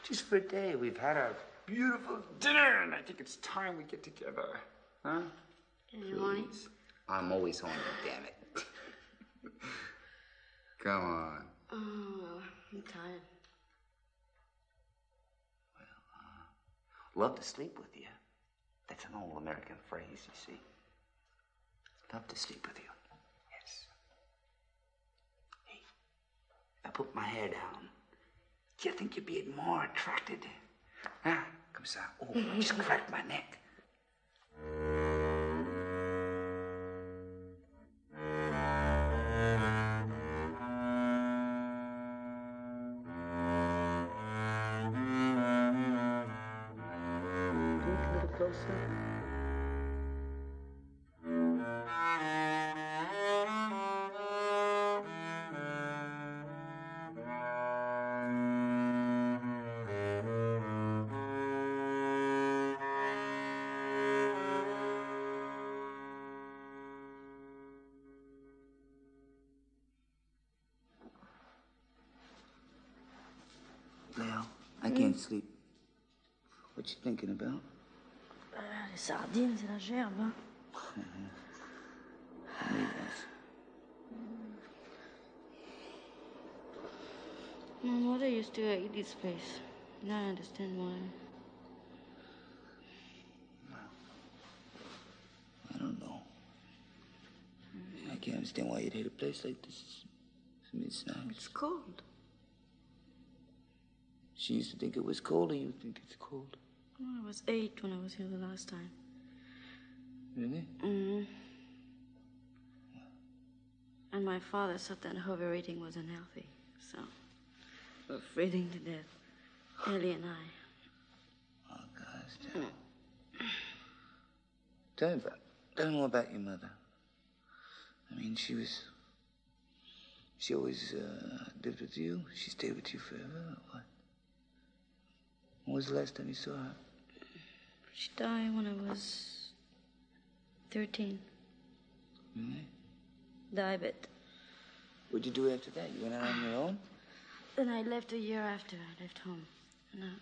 Just for a day, we've had a beautiful dinner, and I think it's time we get together. Huh? Really? I'm always horny, damn it. Come on. Oh, I'm tired. Well, love to sleep with you. That's an old American phrase, you see. Love to sleep with you. I put my hair down. Do you think you'd be more attracted? Ah, come on. Oh, I just cracked my neck. Look a little closer. Sleep. What you thinking about? Les sardines et la gerbe. My mother used to eat this place. Now I understand why. Well, I don't know. I can't understand why you'd hate a place like this. I mean, it's nice. It's cold. She used to think it was cold, or you think it's cold? Well, I was 8 when I was here the last time. Really? Mm-hmm. And my father said that overeating was unhealthy, so we're freezing to death, Ellie and I. Oh, gosh, Jerome. Tell me more about your mother. I mean, she always lived with you? She stayed with you forever, or what? When was the last time you saw her? She died when I was 13. Really? Diabetes. What'd you do after that? You went out on your own? Then I left a year after I left home. And I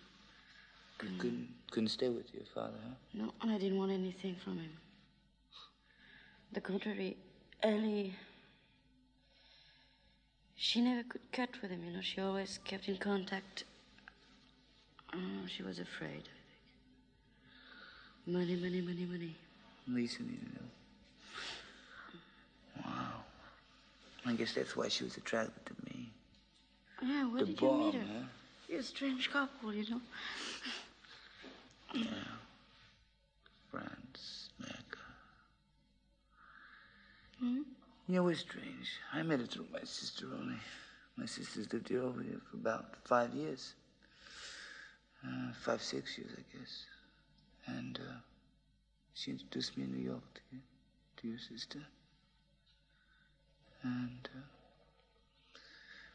couldn't stay with your father, huh? No, and I didn't want anything from him. The contrary, Ellie, she never could cut with him, you know. She always kept in contact. Oh, she was afraid, I think. Money. Lisa needed help. Wow. I guess that's why she was attracted to me. Yeah, where did you meet her? Huh? You're a strange couple, you know. Yeah. France, America. Hmm? Yeah, we're strange. I met her through my sister only. My sister's lived here over here for about 5 years. 5, 6 years, I guess. And she introduced me in New York to you, to your sister. And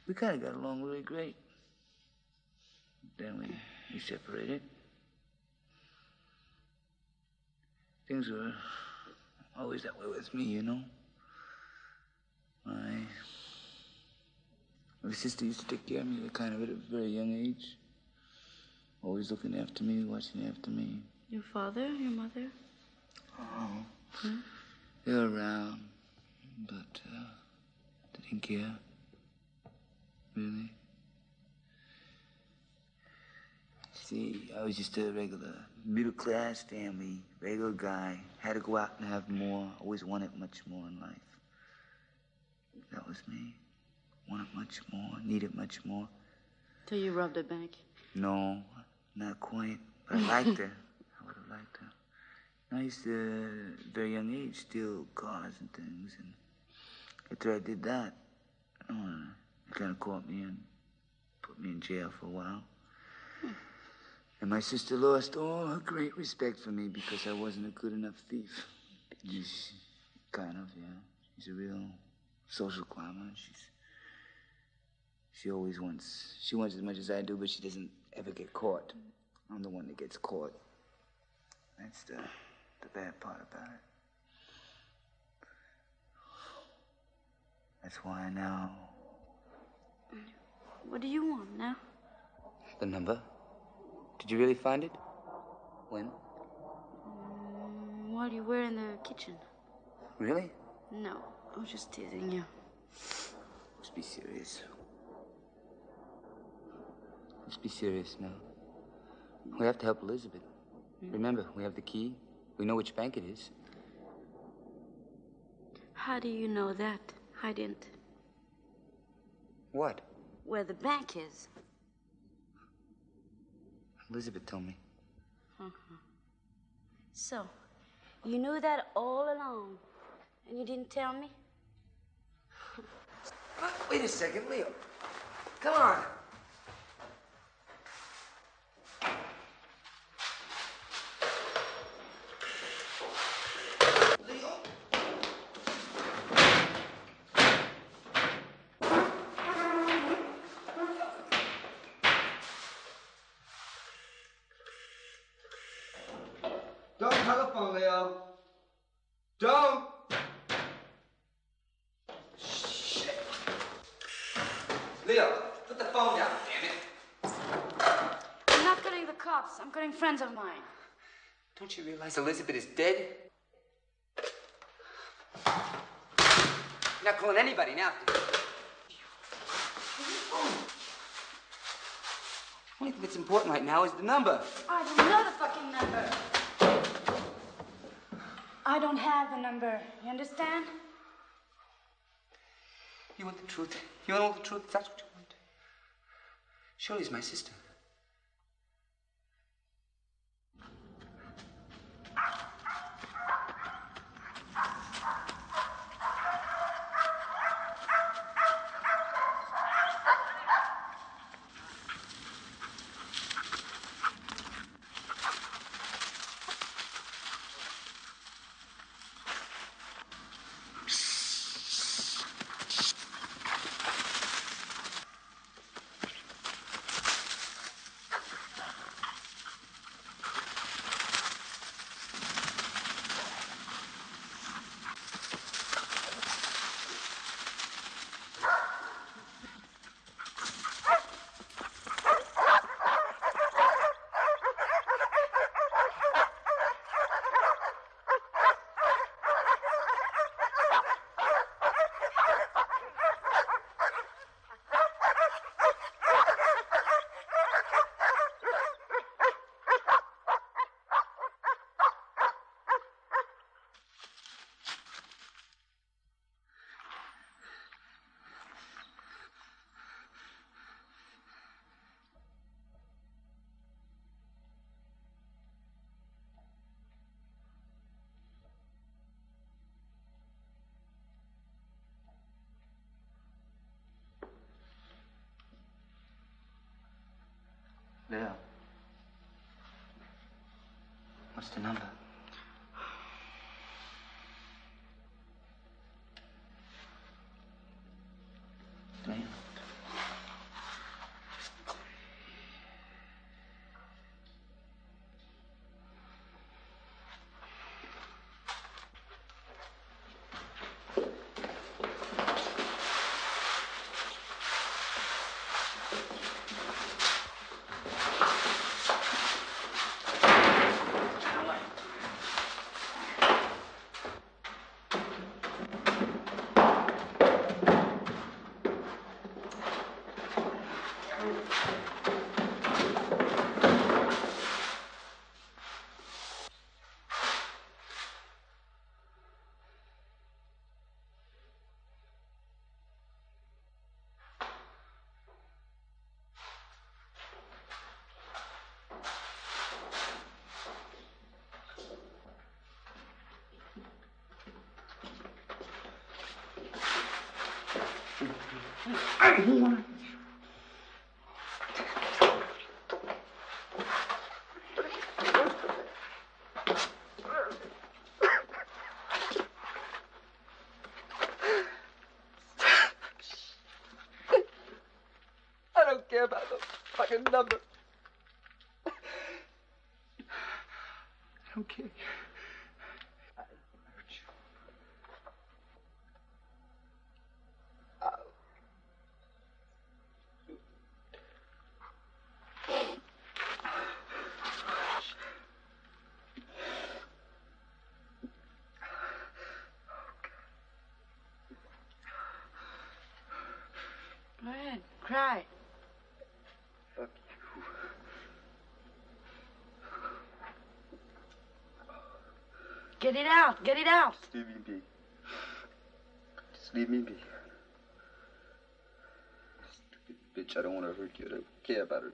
we kind of got along really great. Then we separated. Things were always that way with me, you know. My sister used to take care of me kind of at a very young age. Always looking after me, watching after me. Your father, your mother? Oh, they were around, but they didn't care, really. See, I was just a regular middle-class family, regular guy. Had to go out and have more. Always wanted much more in life. That was me. Wanted much more, needed much more. So you robbed a bank? No, not quite. But I liked her. I would have liked her. And I used to, at a very young age, steal cars and things. And after I did that, it kind of caught me and put me in jail for a while. And my sister lost all her great respect for me because I wasn't a good enough thief. She's kind of, yeah. She's a real social climber. She wants as much as I do, but she doesn't ever get caught. I'm the one that gets caught. That's the bad part about it. That's why now. What do you want now? The number. Did you really find it? When? While you were in the kitchen. Really? No, I was just teasing you. Let's be serious. Let's be serious now. We have to help Elizabeth. Mm. Remember, we have the key. We know which bank it is. How do you know that? I didn't. What? Where the bank is. Elizabeth told me. Uh-huh. So, you knew that all along, and you didn't tell me? Wait a second, Leo. Come on. Friends of mine. Don't you realize Elizabeth is dead? You're not calling anybody now. The only thing that's important right now is the number. I don't know the fucking number. I don't have the number. You understand? You want the truth. You want all the truth. That's what you want. Shirley's my sister. There. What's the number? Damn. I don't care about the fucking number. I don't care. I hurt you. Go ahead, cry. Get it out. Get it out. Just leave me be. Just leave me be. Stupid bitch. I don't want to hurt you. I don't care about her.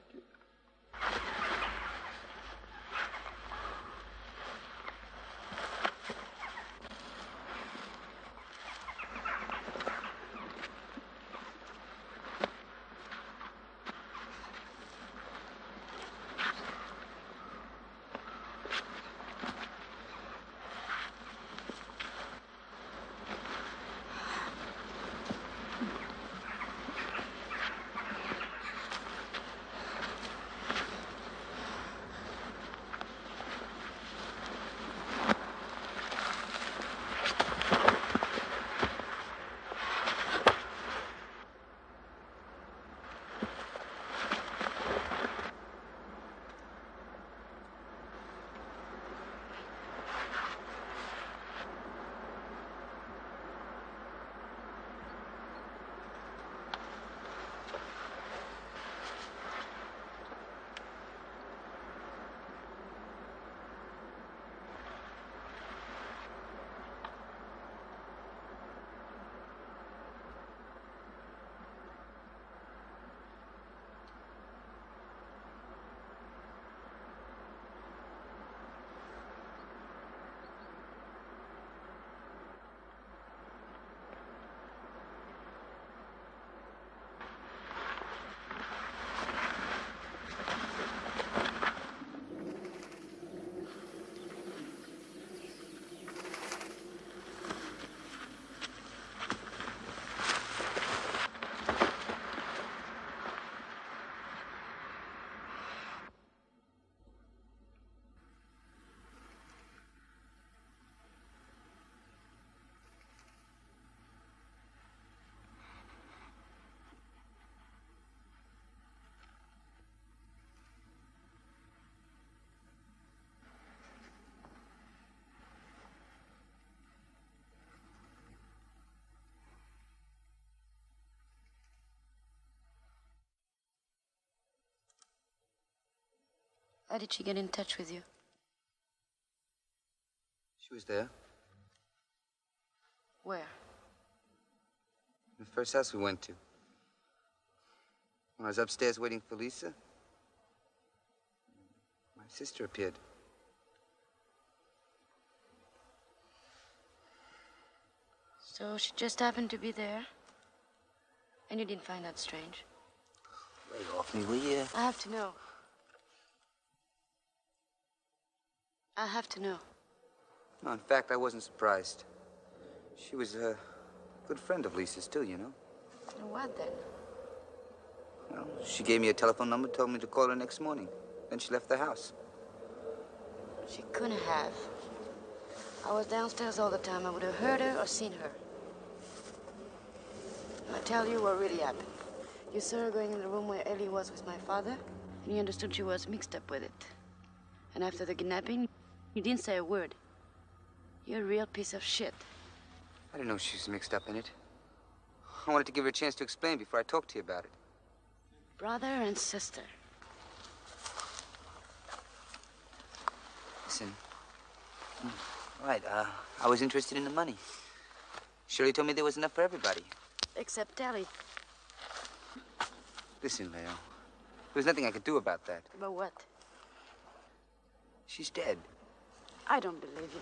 How did she get in touch with you? She was there. Where? The first house we went to. When I was upstairs waiting for Lisa, my sister appeared. So she just happened to be there? And you didn't find that strange? Right off me, will you? I have to know. I have to know. No, in fact, I wasn't surprised. She was a good friend of Lisa's, too, you know. And what, then? Well, she gave me a telephone number, told me to call her next morning. Then she left the house. She couldn't have. I was downstairs all the time. I would have heard her or seen her. I tell you what really happened. You saw her going in the room where Ellie was with my father, and you understood she was mixed up with it. And after the kidnapping, you didn't say a word. You're a real piece of shit. I didn't know she was mixed up in it. I wanted to give her a chance to explain before I talked to you about it. Brother and sister. Listen. All right, I was interested in the money. Shirley told me there was enough for everybody. Except Ellie. Listen, Leo. There was nothing I could do about that. About what? She's dead. I don't believe you.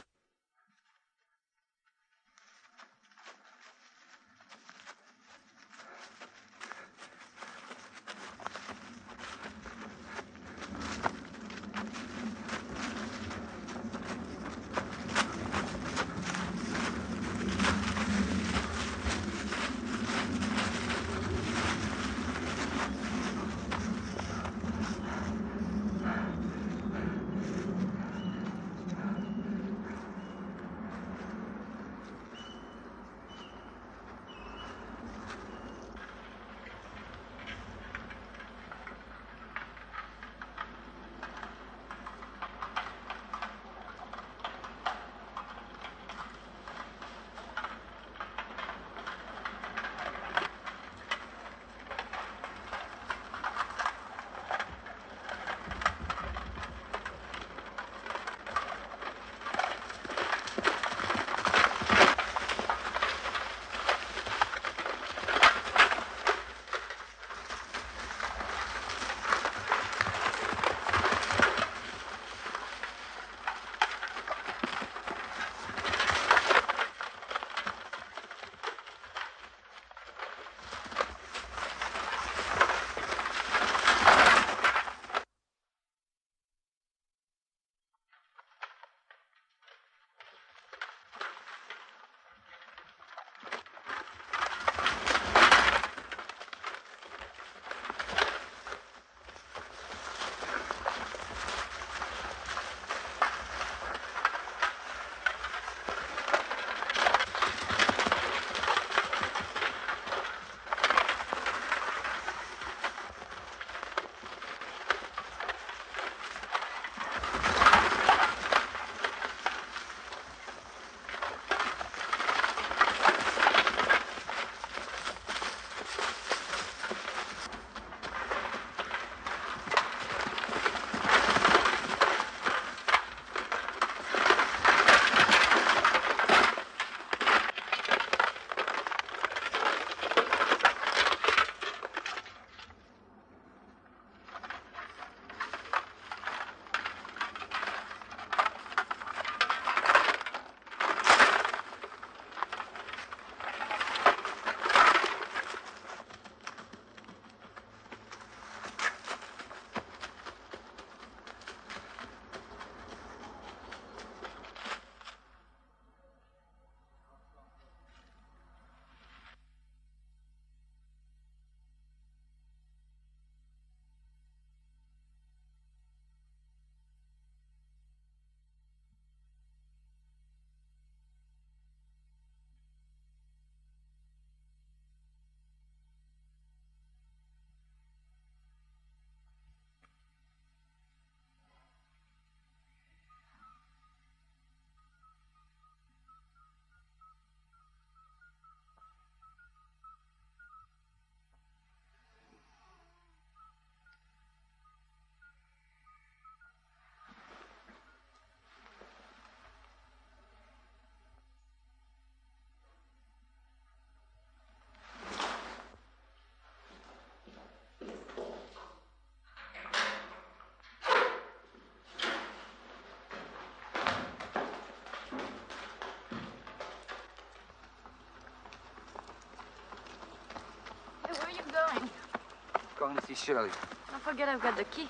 Going to see Shirley. Don't forget I've got the key.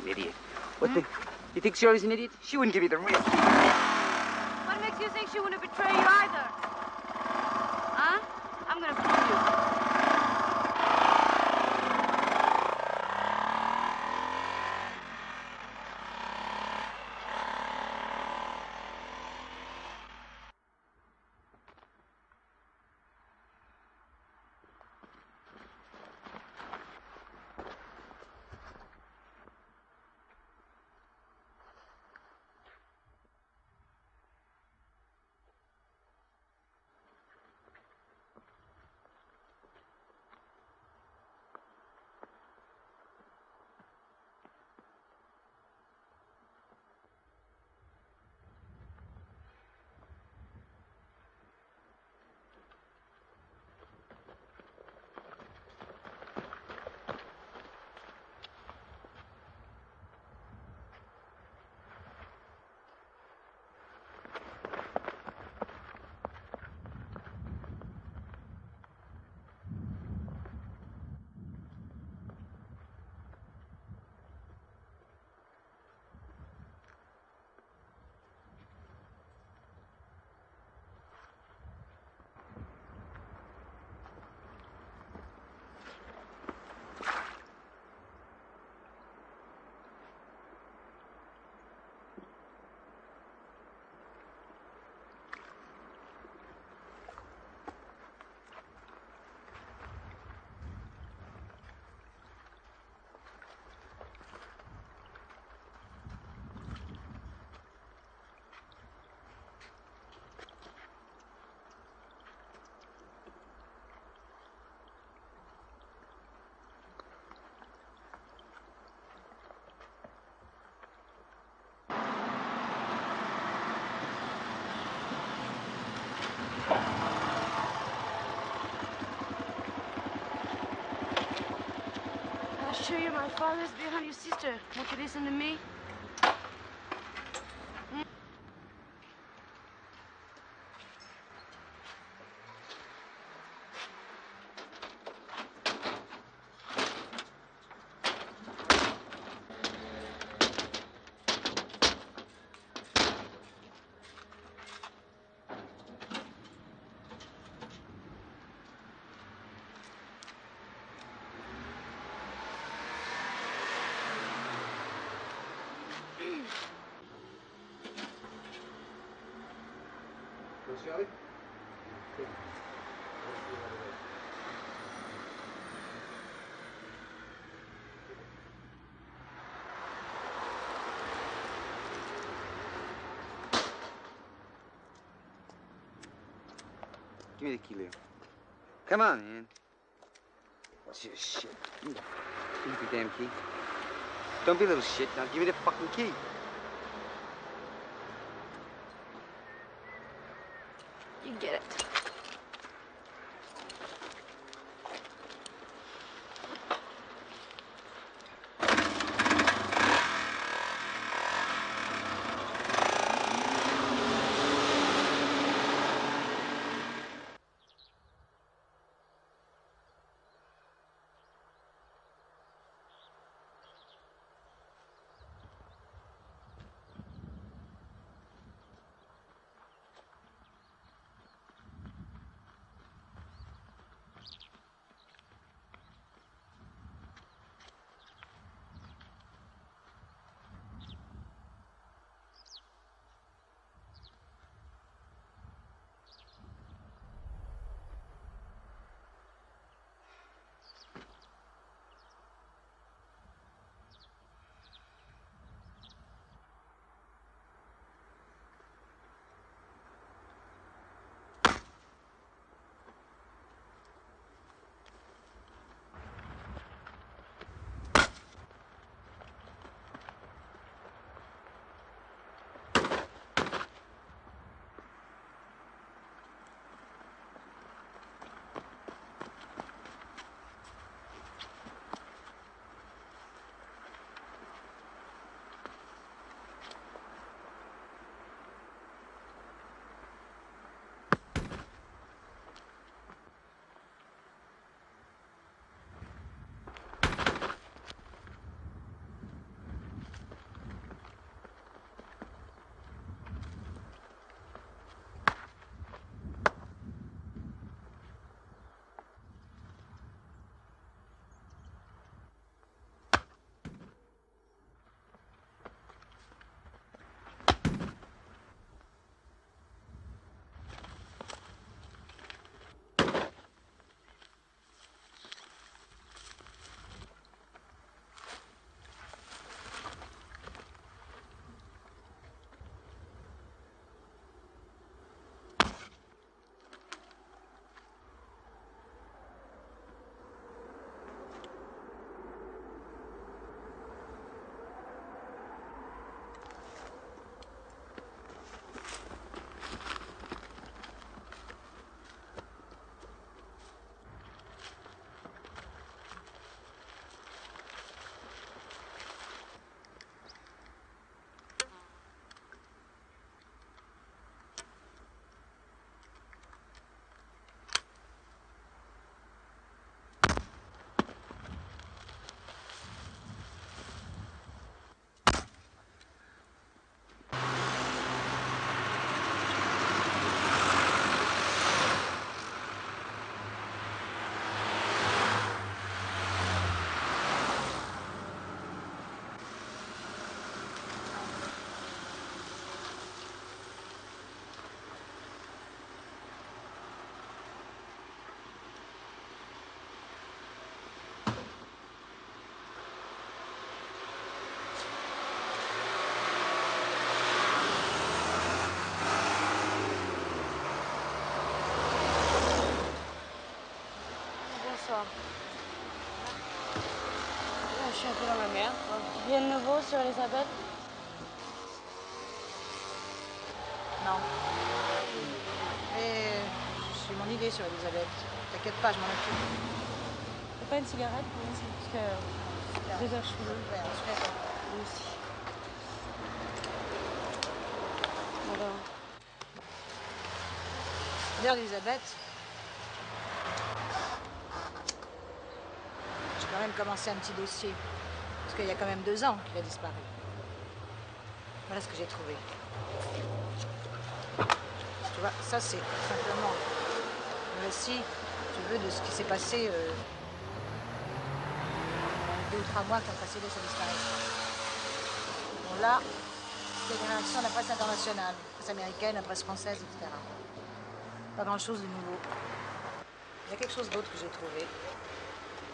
An idiot. What the... You think Shirley's an idiot? She wouldn't give you the risk. What makes you think she wouldn't betray you either? Huh? I'm gonna prove you. You're my father's behind your sister. Won't you listen to me? Shirley? Give me the key, Leo. Come on, man. What's your shit? Give me the damn key. Don't be a little shit. Now give me the fucking key. Get it. de ma mère. Rien de nouveau sur Elisabeth? Non. Mais j'ai mon idée sur Elisabeth. T'inquiète pas, je m'en occupe. T'as pas une cigarette pour moi? Parce que déjà je suis là. Ouais, je fais ça. Moi aussi. Voilà. D'ailleurs, Elisabeth, j'ai quand même commencé un petit dossier. Parce qu'il y a quand même 2 ans qu'il a disparu. Voilà ce que j'ai trouvé. Tu vois, ça c'est simplement le récit, tu veux, de ce qui s'est passé 2 ou 3 mois qui ont précédé sa disparition. Bon là, c'est une réaction de la presse internationale, la presse américaine, la presse française, etc. Pas grand chose de nouveau. Il y a quelque chose d'autre que j'ai trouvé.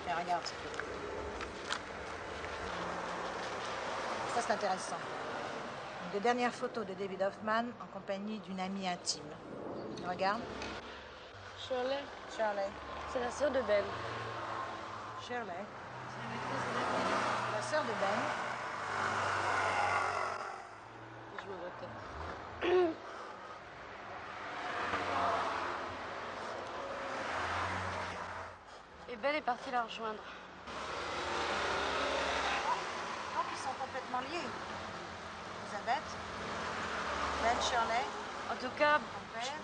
Mais regarde ce que j'ai trouvé. Ça c'est intéressant. Les dernières photos de David Hoffman en compagnie d'une amie intime. Regarde. Shirley. Shirley. C'est la sœur de Ben. Shirley. C'est la sœur de Ben. Je me votais. Et Ben est partie la rejoindre. Donc ils sont complètement liés. Elisabeth, Ben, Shirley. En tout cas,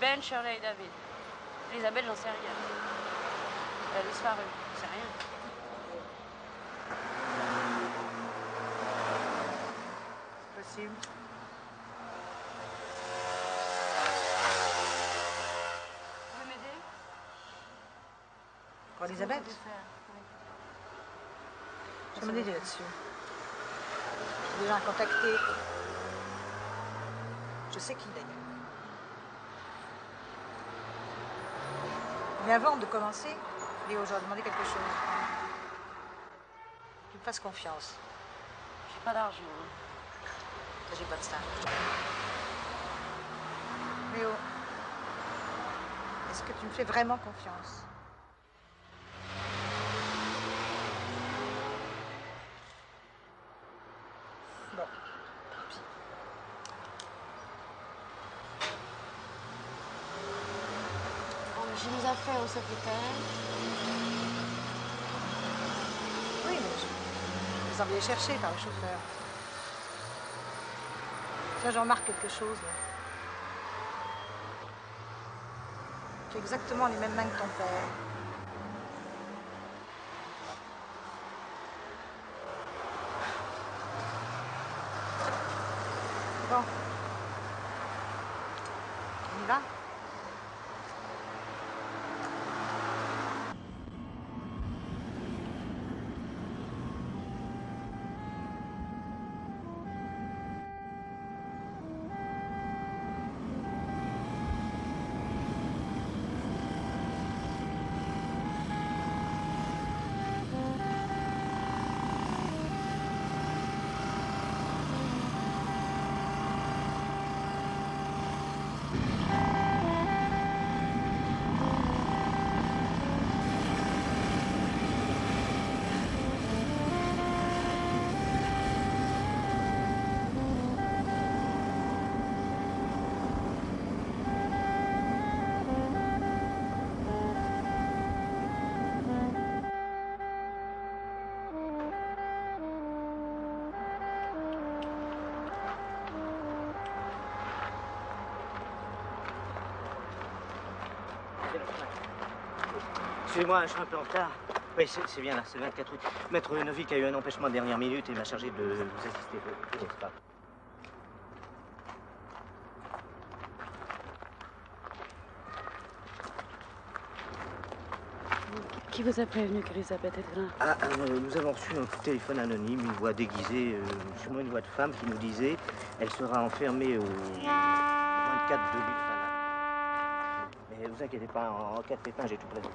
Ben, Shirley et David. Elisabeth, j'en sais rien. Elle a disparu, j'en sais rien. C'est possible. Vous pouvez m'aider? Pour Elisabeth? Je vais m'aider là-dessus. J'ai déjà contacté. Je sais qui d'ailleurs. Mais avant de commencer, Léo, j'ai demandé quelque chose. Tu me fasses confiance. J'ai pas d'argent. Hein. J'ai pas de ça. Léo, est-ce que tu me fais vraiment confiance? Bon. J'ai des affaires au secrétaire. Oui, mais je les envoyais chercher par le chauffeur. Tiens, j'en remarque quelque chose. Tu as exactement les mêmes mains que ton père. Bon. On y va ? Excusez-moi, je suis un peu en retard. Oui, c'est bien là, c'est le 24 août. Maître Novik a eu un empêchement de dernière minute et m'a chargé de vous assister. Je ne sais pas. Qui vous a prévenu qu'Elisabeth était là? Nous avons reçu un coup de téléphone anonyme, une voix déguisée, sûrement une voix de femme qui nous disait elle sera enfermée au 24 de Luffana. Mais vous inquiétez pas, en cas de pépin, j'ai tout prévu.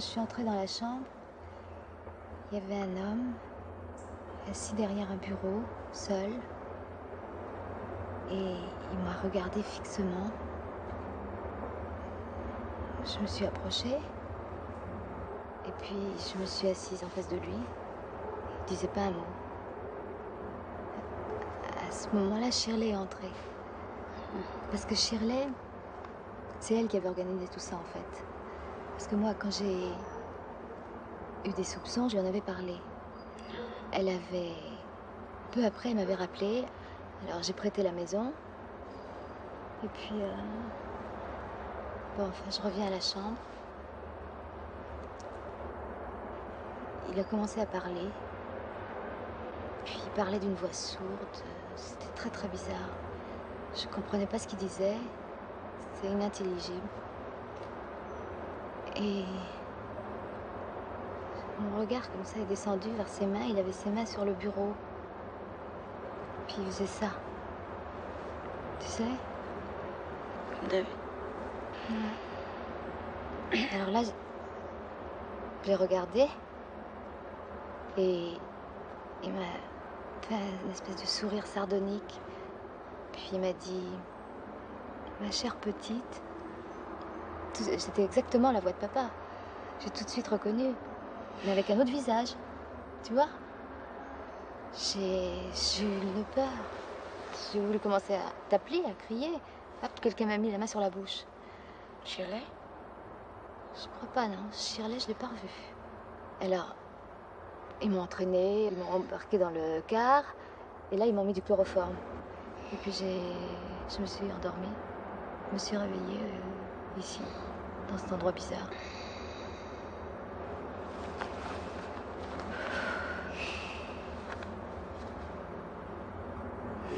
je suis entrée dans la chambre, il y avait un homme assis derrière un bureau, seul, et il m'a regardée fixement. Je me suis approchée, et puis je me suis assise en face de lui. Il ne disait pas un mot. À ce moment-là, Shirley est entrée. Parce que Shirley, c'est elle qui avait organisé tout ça, en fait. Parce que moi, quand j'ai eu des soupçons, je lui en avais parlé. Elle avait... Peu après, elle m'avait rappelé. Alors, j'ai prêté la maison. Et puis... Bon, enfin, je reviens à la chambre. Il a commencé à parler. Puis, il parlait d'une voix sourde. C'était très, très bizarre. Je comprenais pas ce qu'il disait. C'était inintelligible. Et... Mon regard, comme ça, est descendu vers ses mains. Il avait ses mains sur le bureau. Puis il faisait ça. Tu sais? David. Ouais. Alors là, je l'ai regardé. Et il m'a fait une espèce de sourire sardonique. Puis il m'a dit, ma chère petite. C'était exactement la voix de papa. J'ai tout de suite reconnu. Mais avec un autre visage, tu vois. J'ai eu une peur. J'ai voulu commencer à t'appeler, à crier. Hop, quelqu'un m'a mis la main sur la bouche. Shirley? Je crois pas, non. Shirley, je l'ai pas revue. Alors, ils m'ont entraînée, ils m'ont embarquée dans le car. Et là, ils m'ont mis du chloroforme. Et puis, je me suis endormie. Je me suis réveillée ici, dans cet endroit bizarre.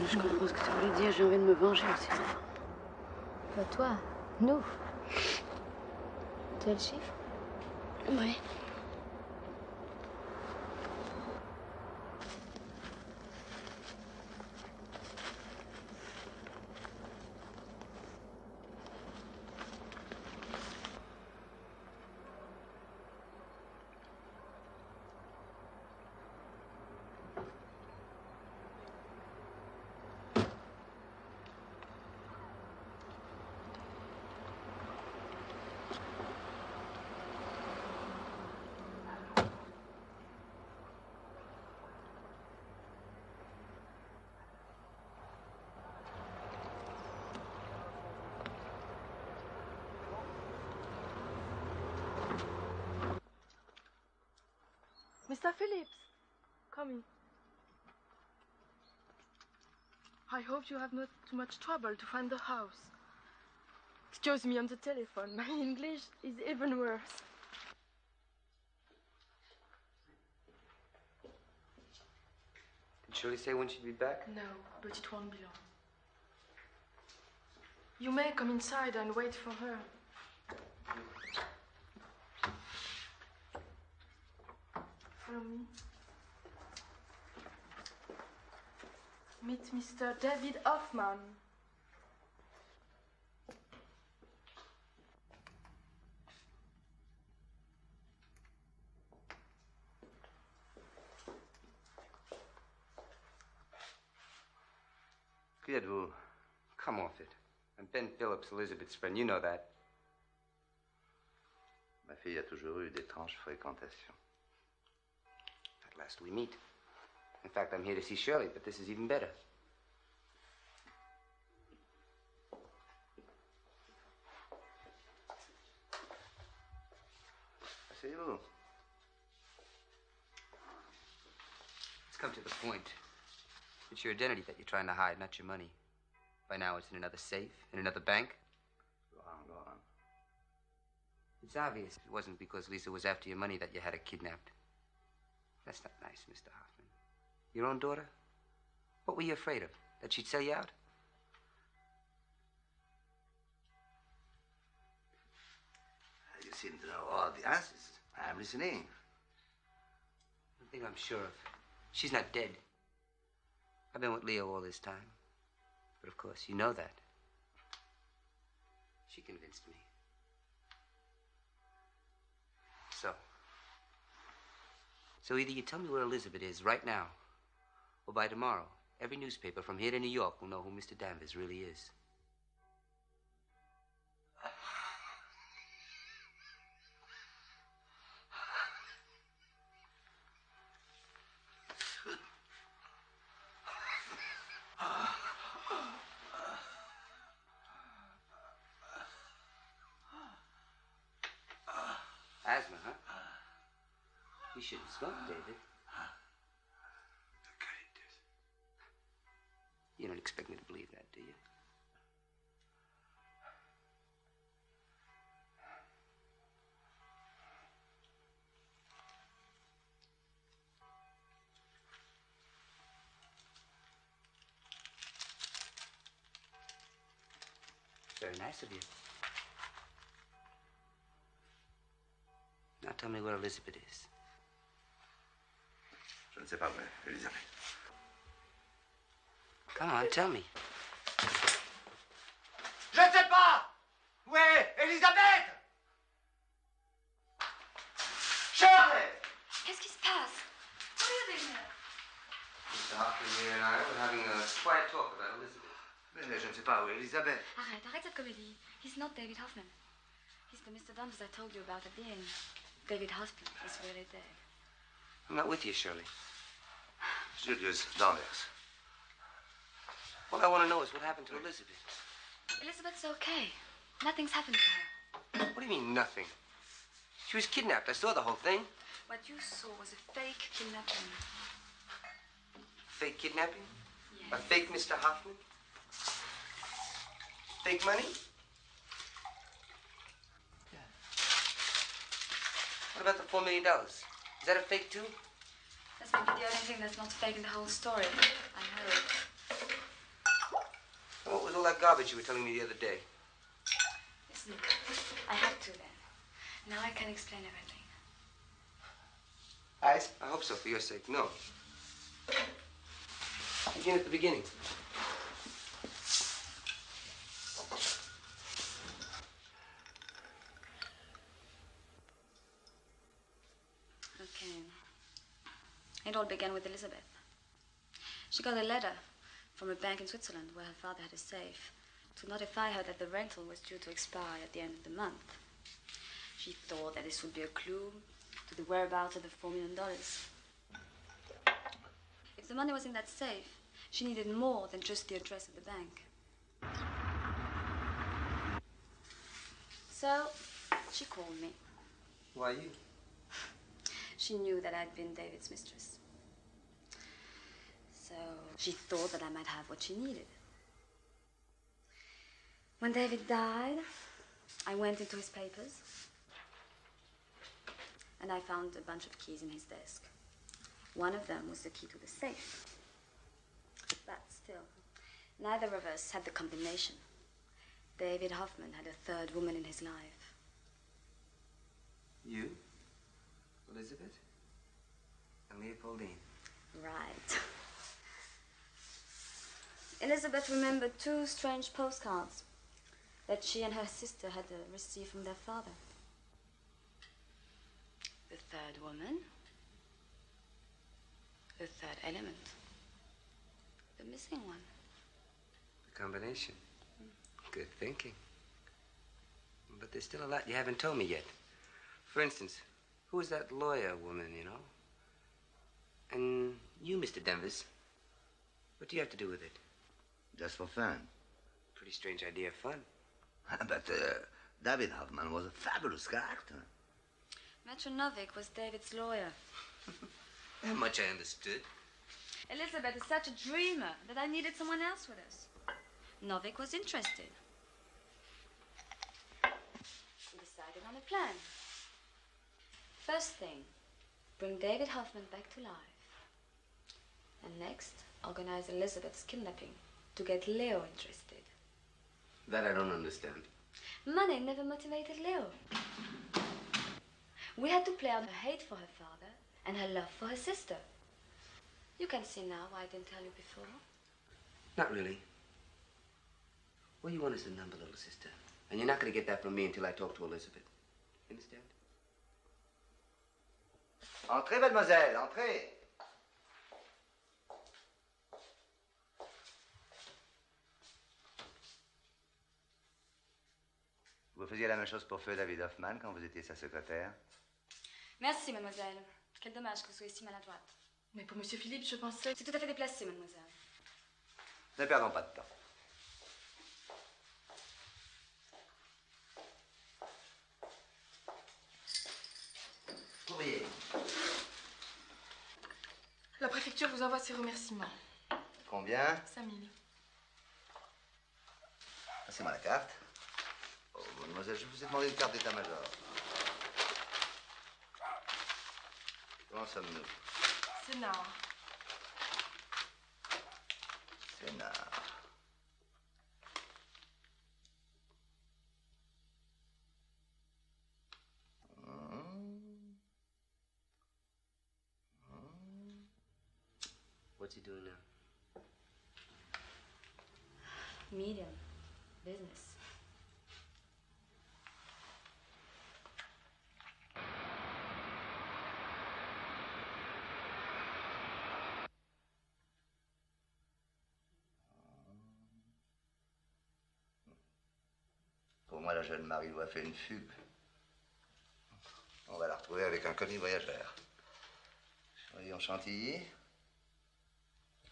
Je comprends ce que tu voulais dire, j'ai envie de me venger aussi. Pas toi, nous. Tu as le chiffre? Oui. Mr. Phillips, come in. I hope you have not too much trouble to find the house. Excuse me on the telephone, my English is even worse. Did Shirley say when she'd be back? No, but it won't be long. You may come inside and wait for her. Meet Mr. David Hoffman. Qui êtes-vous? Come off it. I'm Ben Phillips, Elizabeth's friend. You know that. Ma fille a toujours eu d'étranges fréquentations. Last we meet. In fact, I'm here to see Shirley, but this is even better. I see you. Let's come to the point. It's your identity that you're trying to hide, not your money. By now, it's in another safe, in another bank. Go on. It's obvious it wasn't because Lisa was after your money that you had her kidnapped. That's not nice, Mr. Hoffman. Your own daughter? What were you afraid of? That she'd sell you out? You seem to know all the answers. I'm listening. One thing I'm sure of. She's not dead. I've been with Leo all this time. But of course, you know that. She convinced me. So either you tell me where Elizabeth is right now, or by tomorrow, every newspaper from here to New York will know who Mr. Danvers really is. Asthma, huh? You shouldn't smoke, David. You don't expect me to believe that, do you? Very nice of you. Now tell me where Elizabeth is. Je ne sais pas where Elizabeth. Come on, tell me. Je ne sais pas! Où est Elizabeth? Shirley! Qu'est-ce qui se passe? What are you doing here? Mr. Hoffman and I were having a quiet talk about Elizabeth. Mais je ne sais pas où est Elizabeth. Arrête cette comédie. He's not David Hoffman. He's the Mr. Danvers I told you about at the inn. David Hoffman is really dead. I'm not with you, Shirley. Julius Danvers. All I want to know is what happened to Elizabeth. Elizabeth's okay. Nothing's happened to her. What do you mean, nothing? She was kidnapped. I saw the whole thing. What you saw was a fake kidnapping. Fake kidnapping? Yes. A fake Mr. Hoffman? Fake money? Yeah. What about the $4 million? Is that a fake, too? That's maybe the only thing that's not fake in the whole story. I know it. What was all that garbage you were telling me the other day? Listen, I had to then. Now I can explain everything. I hope so, for your sake. No. Begin at the beginning. Okay. It all began with Elizabeth. She got a letter from a bank in Switzerland, where her father had a safe, to notify her that the rental was due to expire at the end of the month. She thought that this would be a clue to the whereabouts of the $4 million. If the money was in that safe, she needed more than just the address of the bank. So, she called me. Why you? She knew that I'd been David's mistress. So she thought that I might have what she needed. When David died, I went into his papers and I found a bunch of keys in his desk. One of them was the key to the safe. But still, neither of us had the combination. David Hoffman had a third woman in his life. You, Elizabeth, and Leopoldine. Right. Elizabeth remembered 2 strange postcards that she and her sister had received from their father. The third woman, the third element, the missing one. The combination. Good thinking. But there's still a lot you haven't told me yet. For instance, who was that lawyer woman, you know? And you, Mr. Danvers, what do you have to do with it? Just for fun. Pretty strange idea of fun. But David Hoffman was a fabulous character. Maître Novik was David's lawyer. That much I understood. Elizabeth is such a dreamer that I needed someone else with us. Novik was interested. We decided on a plan. First thing, bring David Hoffman back to life. And next, organize Elizabeth's kidnapping. To get Leo interested. That I don't understand. Money never motivated Leo. We had to play on her hate for her father and her love for her sister. You can see now why I didn't tell you before. Not really. Well, you want is the number, little sister. And you're not going to get that from me until I talk to Elizabeth. You understand? Entrez, mademoiselle, entrez. Vous faisiez la même chose pour feu David Hoffman quand vous étiez sa secrétaire? Merci, mademoiselle. Quel dommage que vous soyez si maladroite. Mais pour Monsieur Philippe, je pensais... C'est tout à fait déplacé, mademoiselle. Ne perdons pas de temps. Courrier. La préfecture vous envoie ses remerciements. Combien? 5000. Passez-moi la carte. Oh, mademoiselle, je vous ai demandé une carte d'état-major. Comment sommes-nous? Sénard. Sénard. What's he doing now? Meet him. Business. Pour moi, la jeune Marie doit faire une fugue. On va la retrouver avec un commis voyageur. Voyons Chantilly.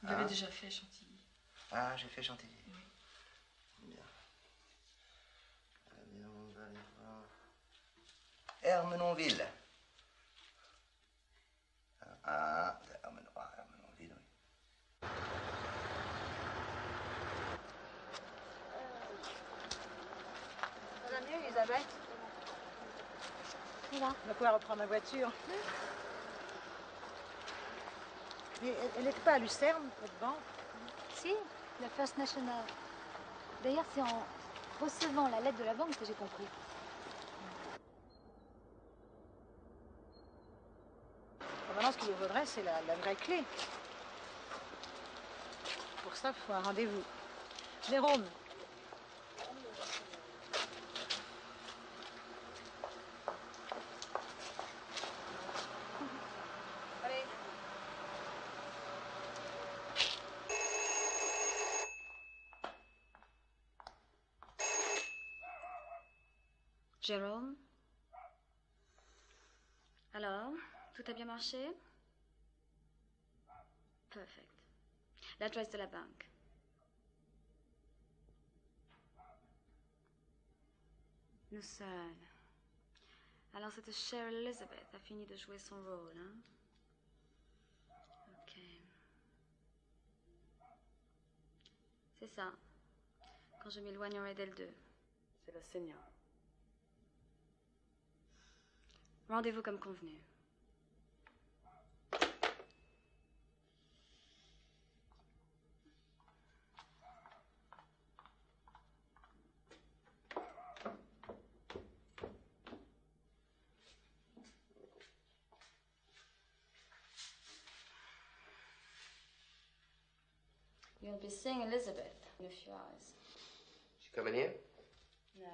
Vous l'avez déjà fait, Chantilly. Ah, j'ai fait Chantilly. Oui. Bien. Allez, on va aller voir. Ermenonville. Ah, Ermenonville, oui. Ça va mieux, Elisabeth? Voilà. On va pouvoir reprendre ma voiture. Mais elle n'est pas à Lucerne, votre banque? Si, la First National. D'ailleurs, c'est en recevant la lettre de la banque que j'ai compris. Maintenant, ce qu'il vous faudrait, c'est la vraie clé. Pour ça, il faut un rendez-vous. Jérôme. Jerome? Alors, tout a bien marché? Perfect. L'adresse de la banque. Nous seuls. Alors, cette chère Elizabeth a fini de jouer son rôle, hein? Ok. C'est ça. Quand je m'éloignerai d'elle deux. C'est le Seigneur. Rendez-vous comme convenu. You'll be seeing Elizabeth in a few hours. She coming here? No.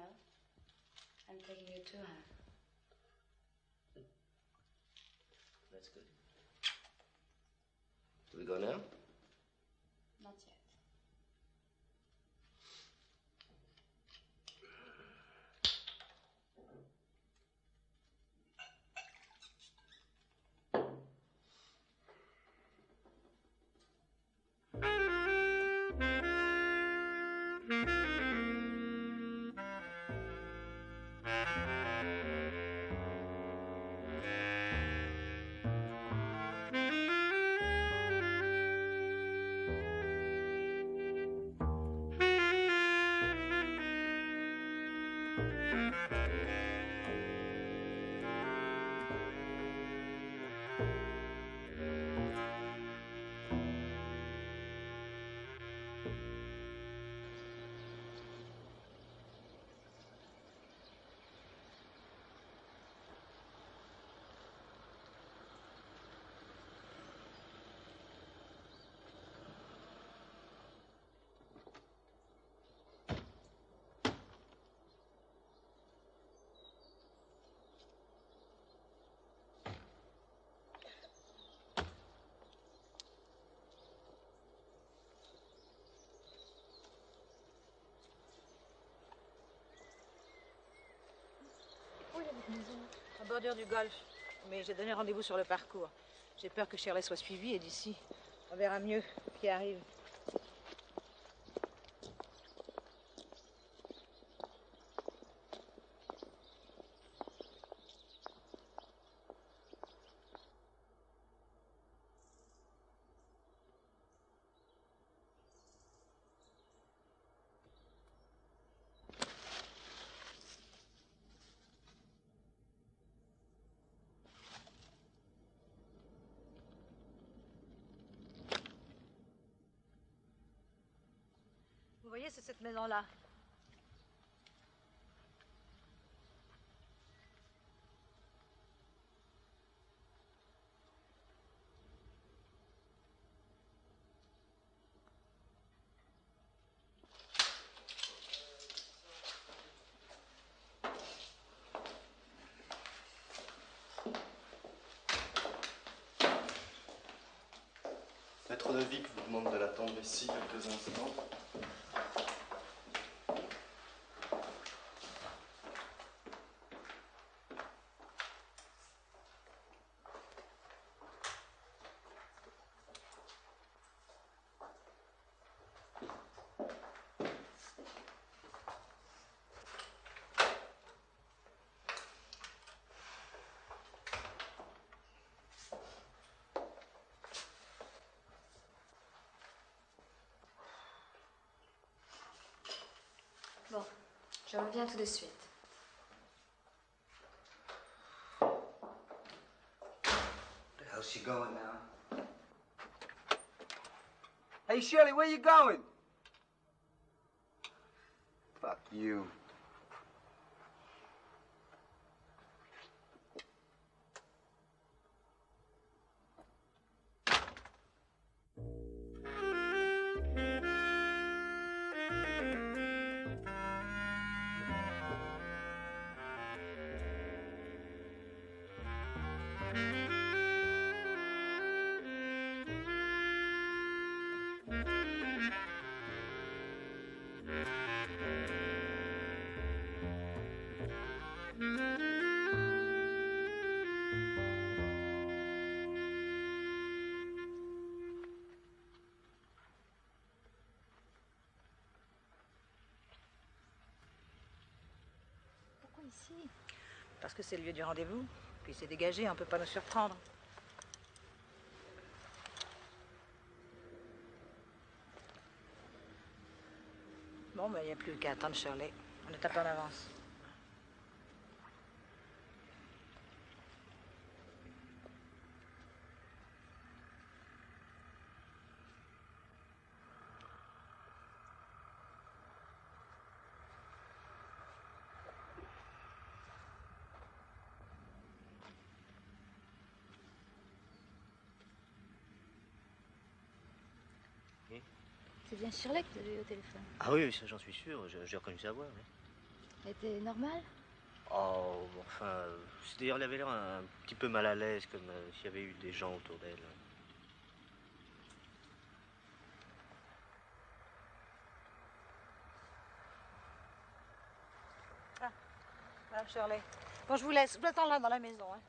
I'm taking you to her. That's good. Do we go now? Not yet. bordure du golfe, mais j'ai donné rendez-vous sur le parcours. J'ai peur que Shirley soit suivie et d'ici, on verra mieux qui arrive. Vous voyez, c'est cette maison-là. Maître Novik vous demande de l'attendre ici quelques instants. Bon, je reviens tout de suite. The hell's she going now? Hey Shirley, where you going? Fuck you. Ici. Parce que c'est le lieu du rendez-vous, puis c'est dégagé, on ne peut pas nous surprendre. Bon, ben, il n'y a plus qu'à attendre Shirley. On est un peu en avance. C'est bien Shirley que tu as eu au téléphone. Ah oui, j'en suis sûr, j'ai reconnu sa voix. Oui. Elle était normale? Oh, enfin, c'est-à-dire elle avait l'air un petit peu mal à l'aise, comme s'il y avait eu des gens autour d'elle. Ah, Madame Shirley. Bon, je vous laisse, je vous attends là dans la maison. Hein.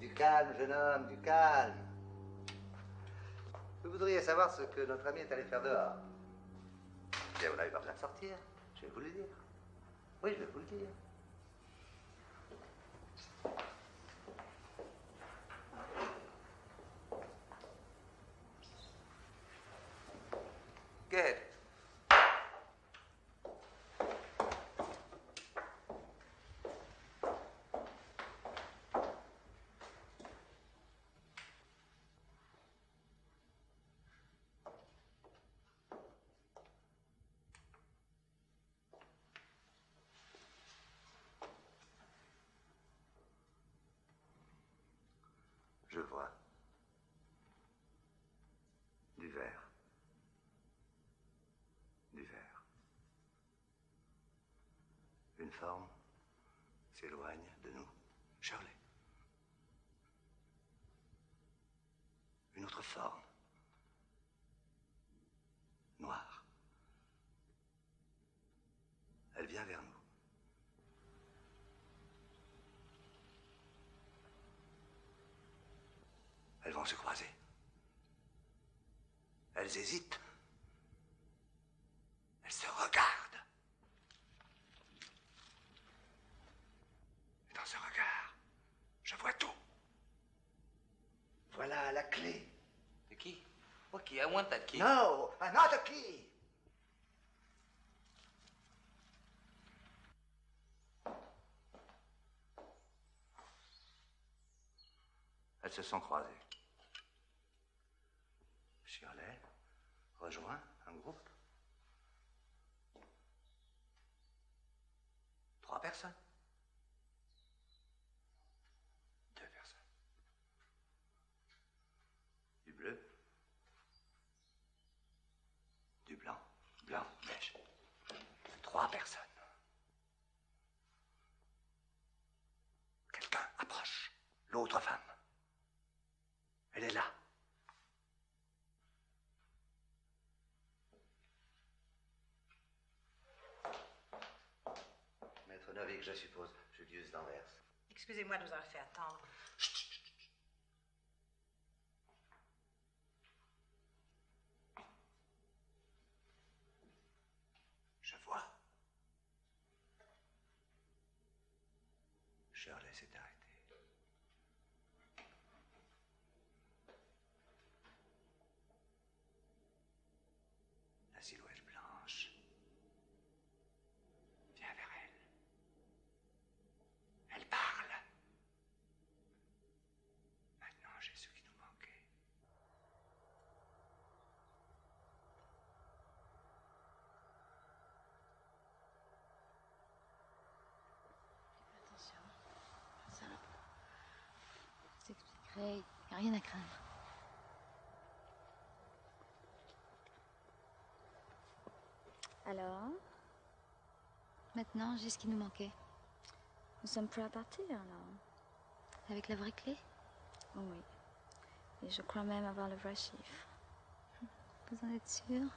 Du calme, jeune homme, du calme. Vous voudriez savoir ce que notre ami est allé faire dehors. Bien, vous n'avez pas besoin de sortir. Je vais vous le dire. Oui, je vais vous le dire. Good. Je vois du vert. pleine forme, s'éloigne de nous. Shirley. Une autre forme. Noire. Elle vient vers nous. Elles vont se croiser. Elles hésitent. Elles se regardent. Et dans ce regard, je vois tout. Voilà la clé. The key? What key? I want that key. No, another key. Elles se sont croisées. Shirley rejoint un groupe. 3 personnes. 2 personnes. Du bleu. Du blanc. Blanc, beige. 3 personnes. Quelqu'un approche. L'autre femme. Elle est là. Maître Novik, je suppose, Julius Danvers. Excusez-moi de vous avoir fait attendre. Chut, chut, chut. Je vois. Shirley s'est arrêtée. La silhouette blanche vient vers elle. Elle parle. Maintenant, j'ai ce qui nous manquait. Attention, ça va. Je vous expliquerai, il n'y a rien à craindre. Alors, maintenant, j'ai ce qui nous manquait. Nous sommes prêts à partir, alors. Avec la vraie clé? Oui. Et je crois même avoir le vrai chiffre. Vous en êtes sûr?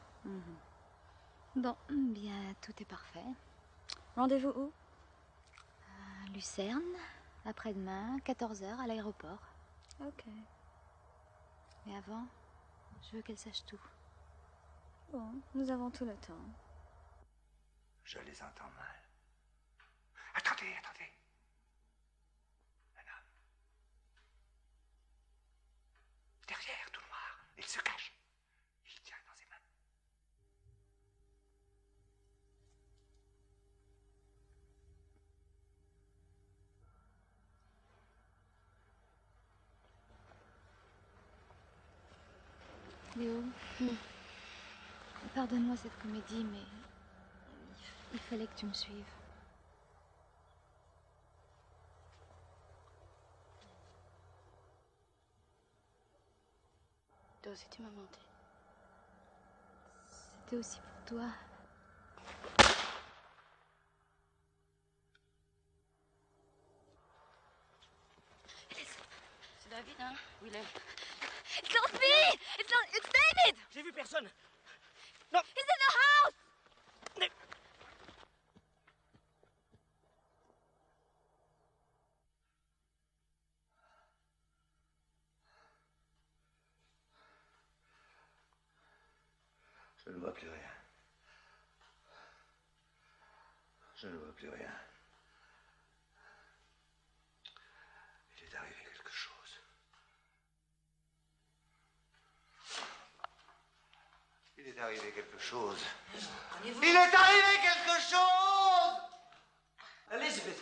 Bon, bien, tout est parfait. Rendez-vous où? Lucerne, après-demain, 14 h, à l'aéroport. Ok. Mais avant, je veux qu'elle sache tout. Bon, nous avons tout le temps. Je les entends mal. Attendez, attendez. Un homme. Derrière, tout noir, il se cache. Il tient dans ses mains. Léo, pardonne-moi cette comédie, mais... il fallait que tu me suives. Toi aussi, tu m'as menti. C'était aussi pour toi. C'est David, hein? Oui, il est. It's not me! It's David! J'ai vu personne! Non! He's in the house! Je ne vois plus rien. Je ne vois plus rien. Il est arrivé quelque chose. Il est arrivé quelque chose. Il est arrivé quelque chose! Elizabeth!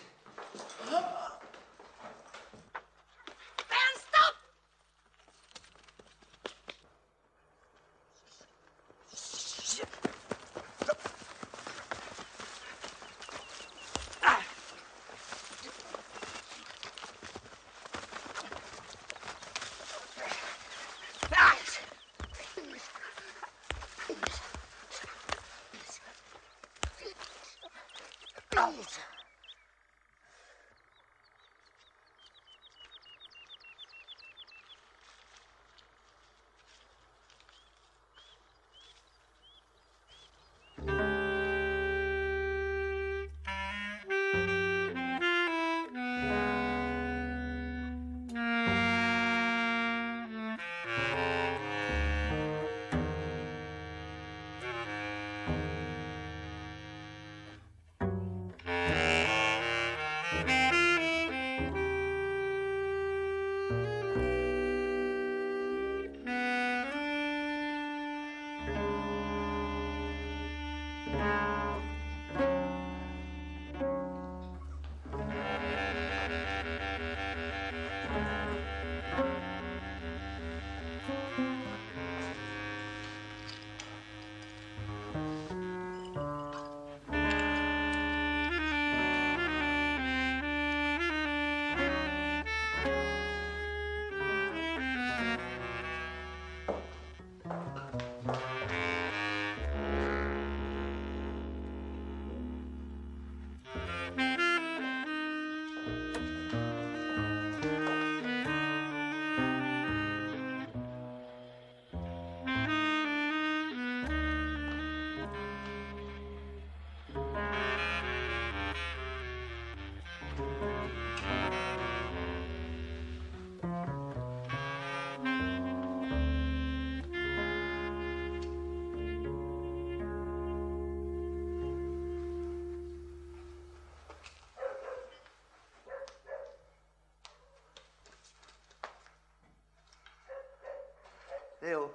ill.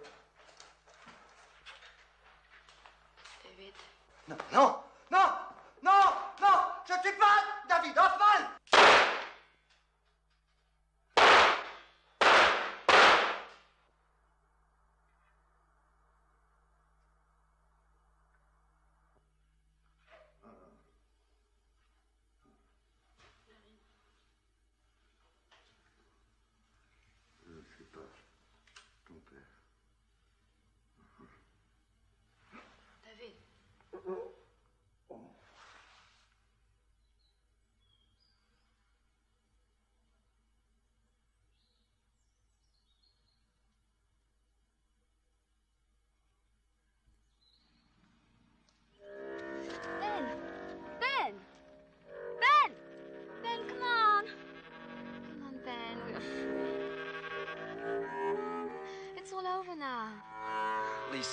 David? No, no, no, no, no! Je ne suis pas David Hoffman! Lisa,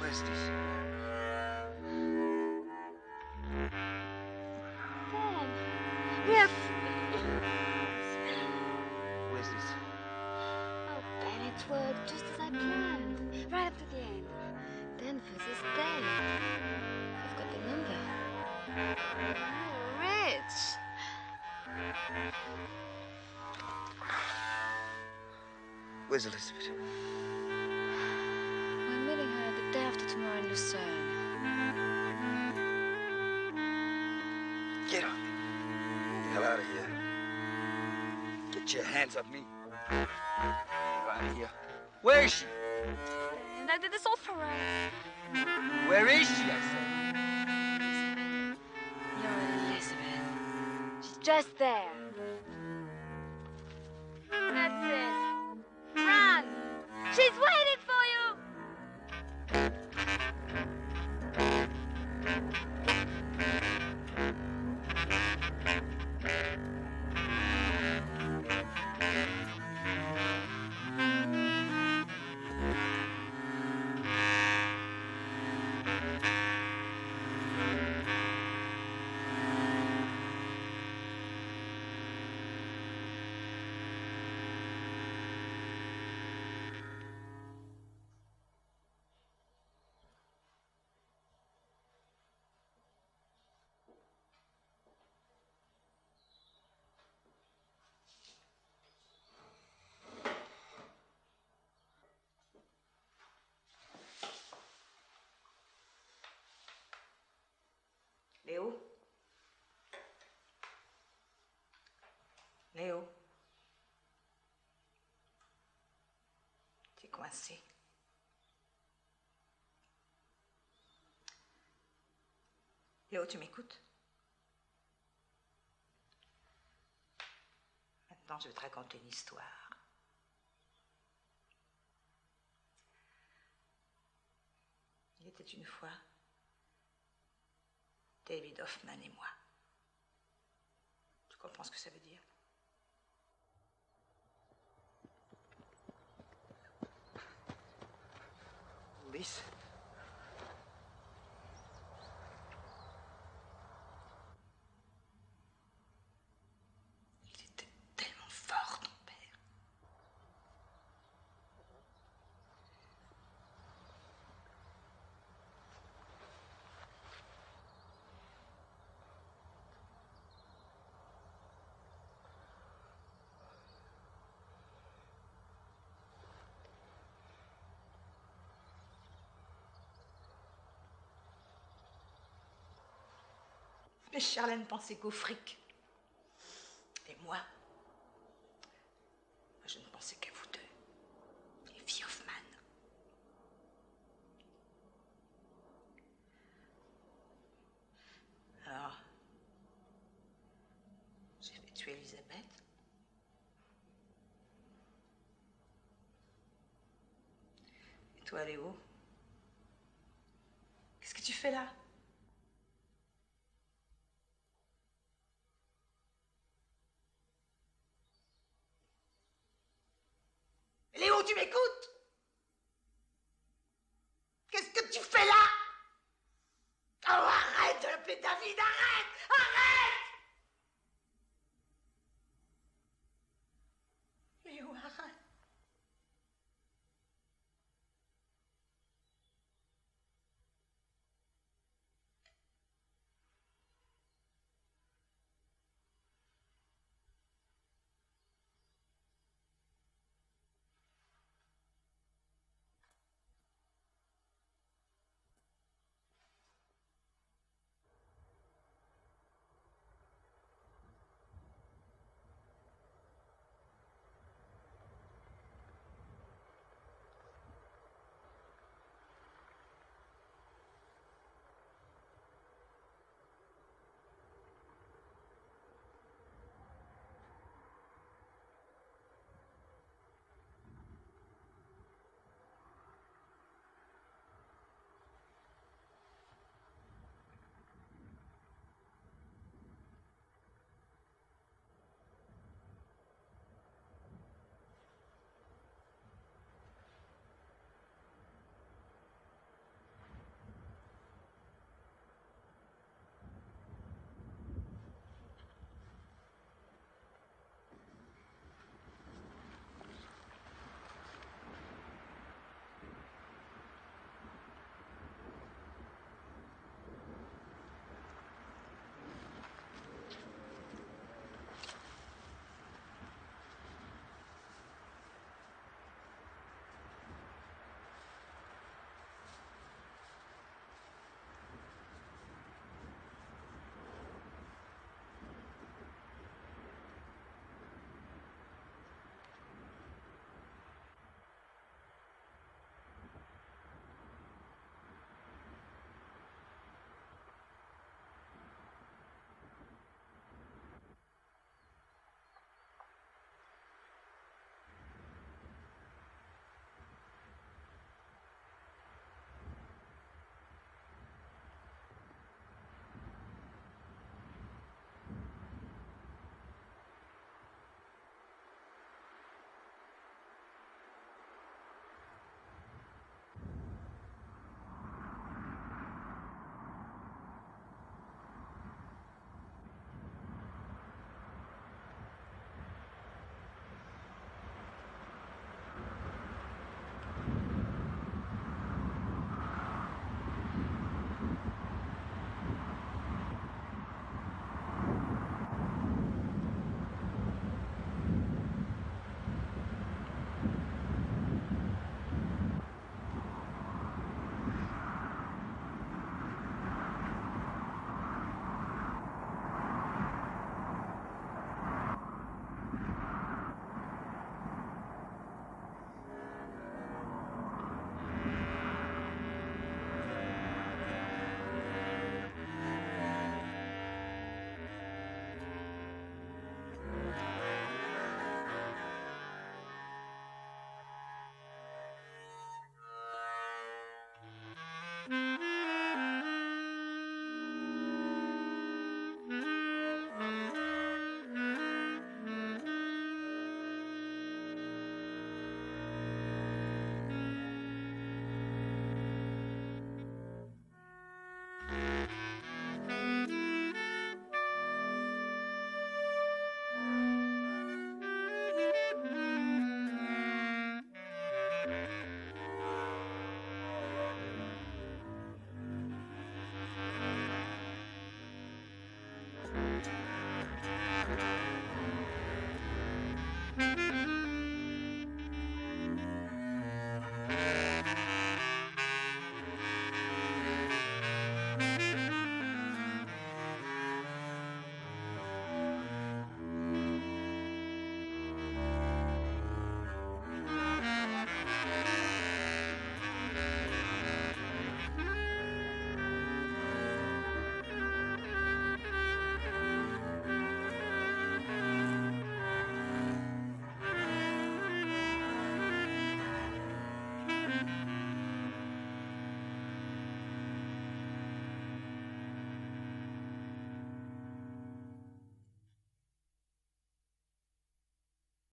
where's this? Ben, yes. Where's this? Oh, Ben, it worked just as I planned, right up to the end. Danvers is dead. I've got the number. Oh, Rich. Where's Elizabeth? Tomorrow in Lucerne. Get up. Get the hell out of here. Get your hands off me. Get out of here. Where is she? I did this all for her. Where is she, I said? You're Elizabeth. She's just there. That's it. Run! She's waiting for you! Léo? Léo? T'es coincé. Léo, tu m'écoutes? Maintenant, je vais te raconter une histoire. Il était une fois David Hoffman et moi. Tu comprends ce que ça veut dire? Lise. Il était tellement fort, ton père. Mais Charlotte ne pensait qu'au fric. Et moi, je ne pensais qu'à vous deux, les filles Hoffman. Alors, j'ai fait tuer Elizabeth. Et toi, Léo, qu'est-ce que tu fais là? Tu m'écoutes?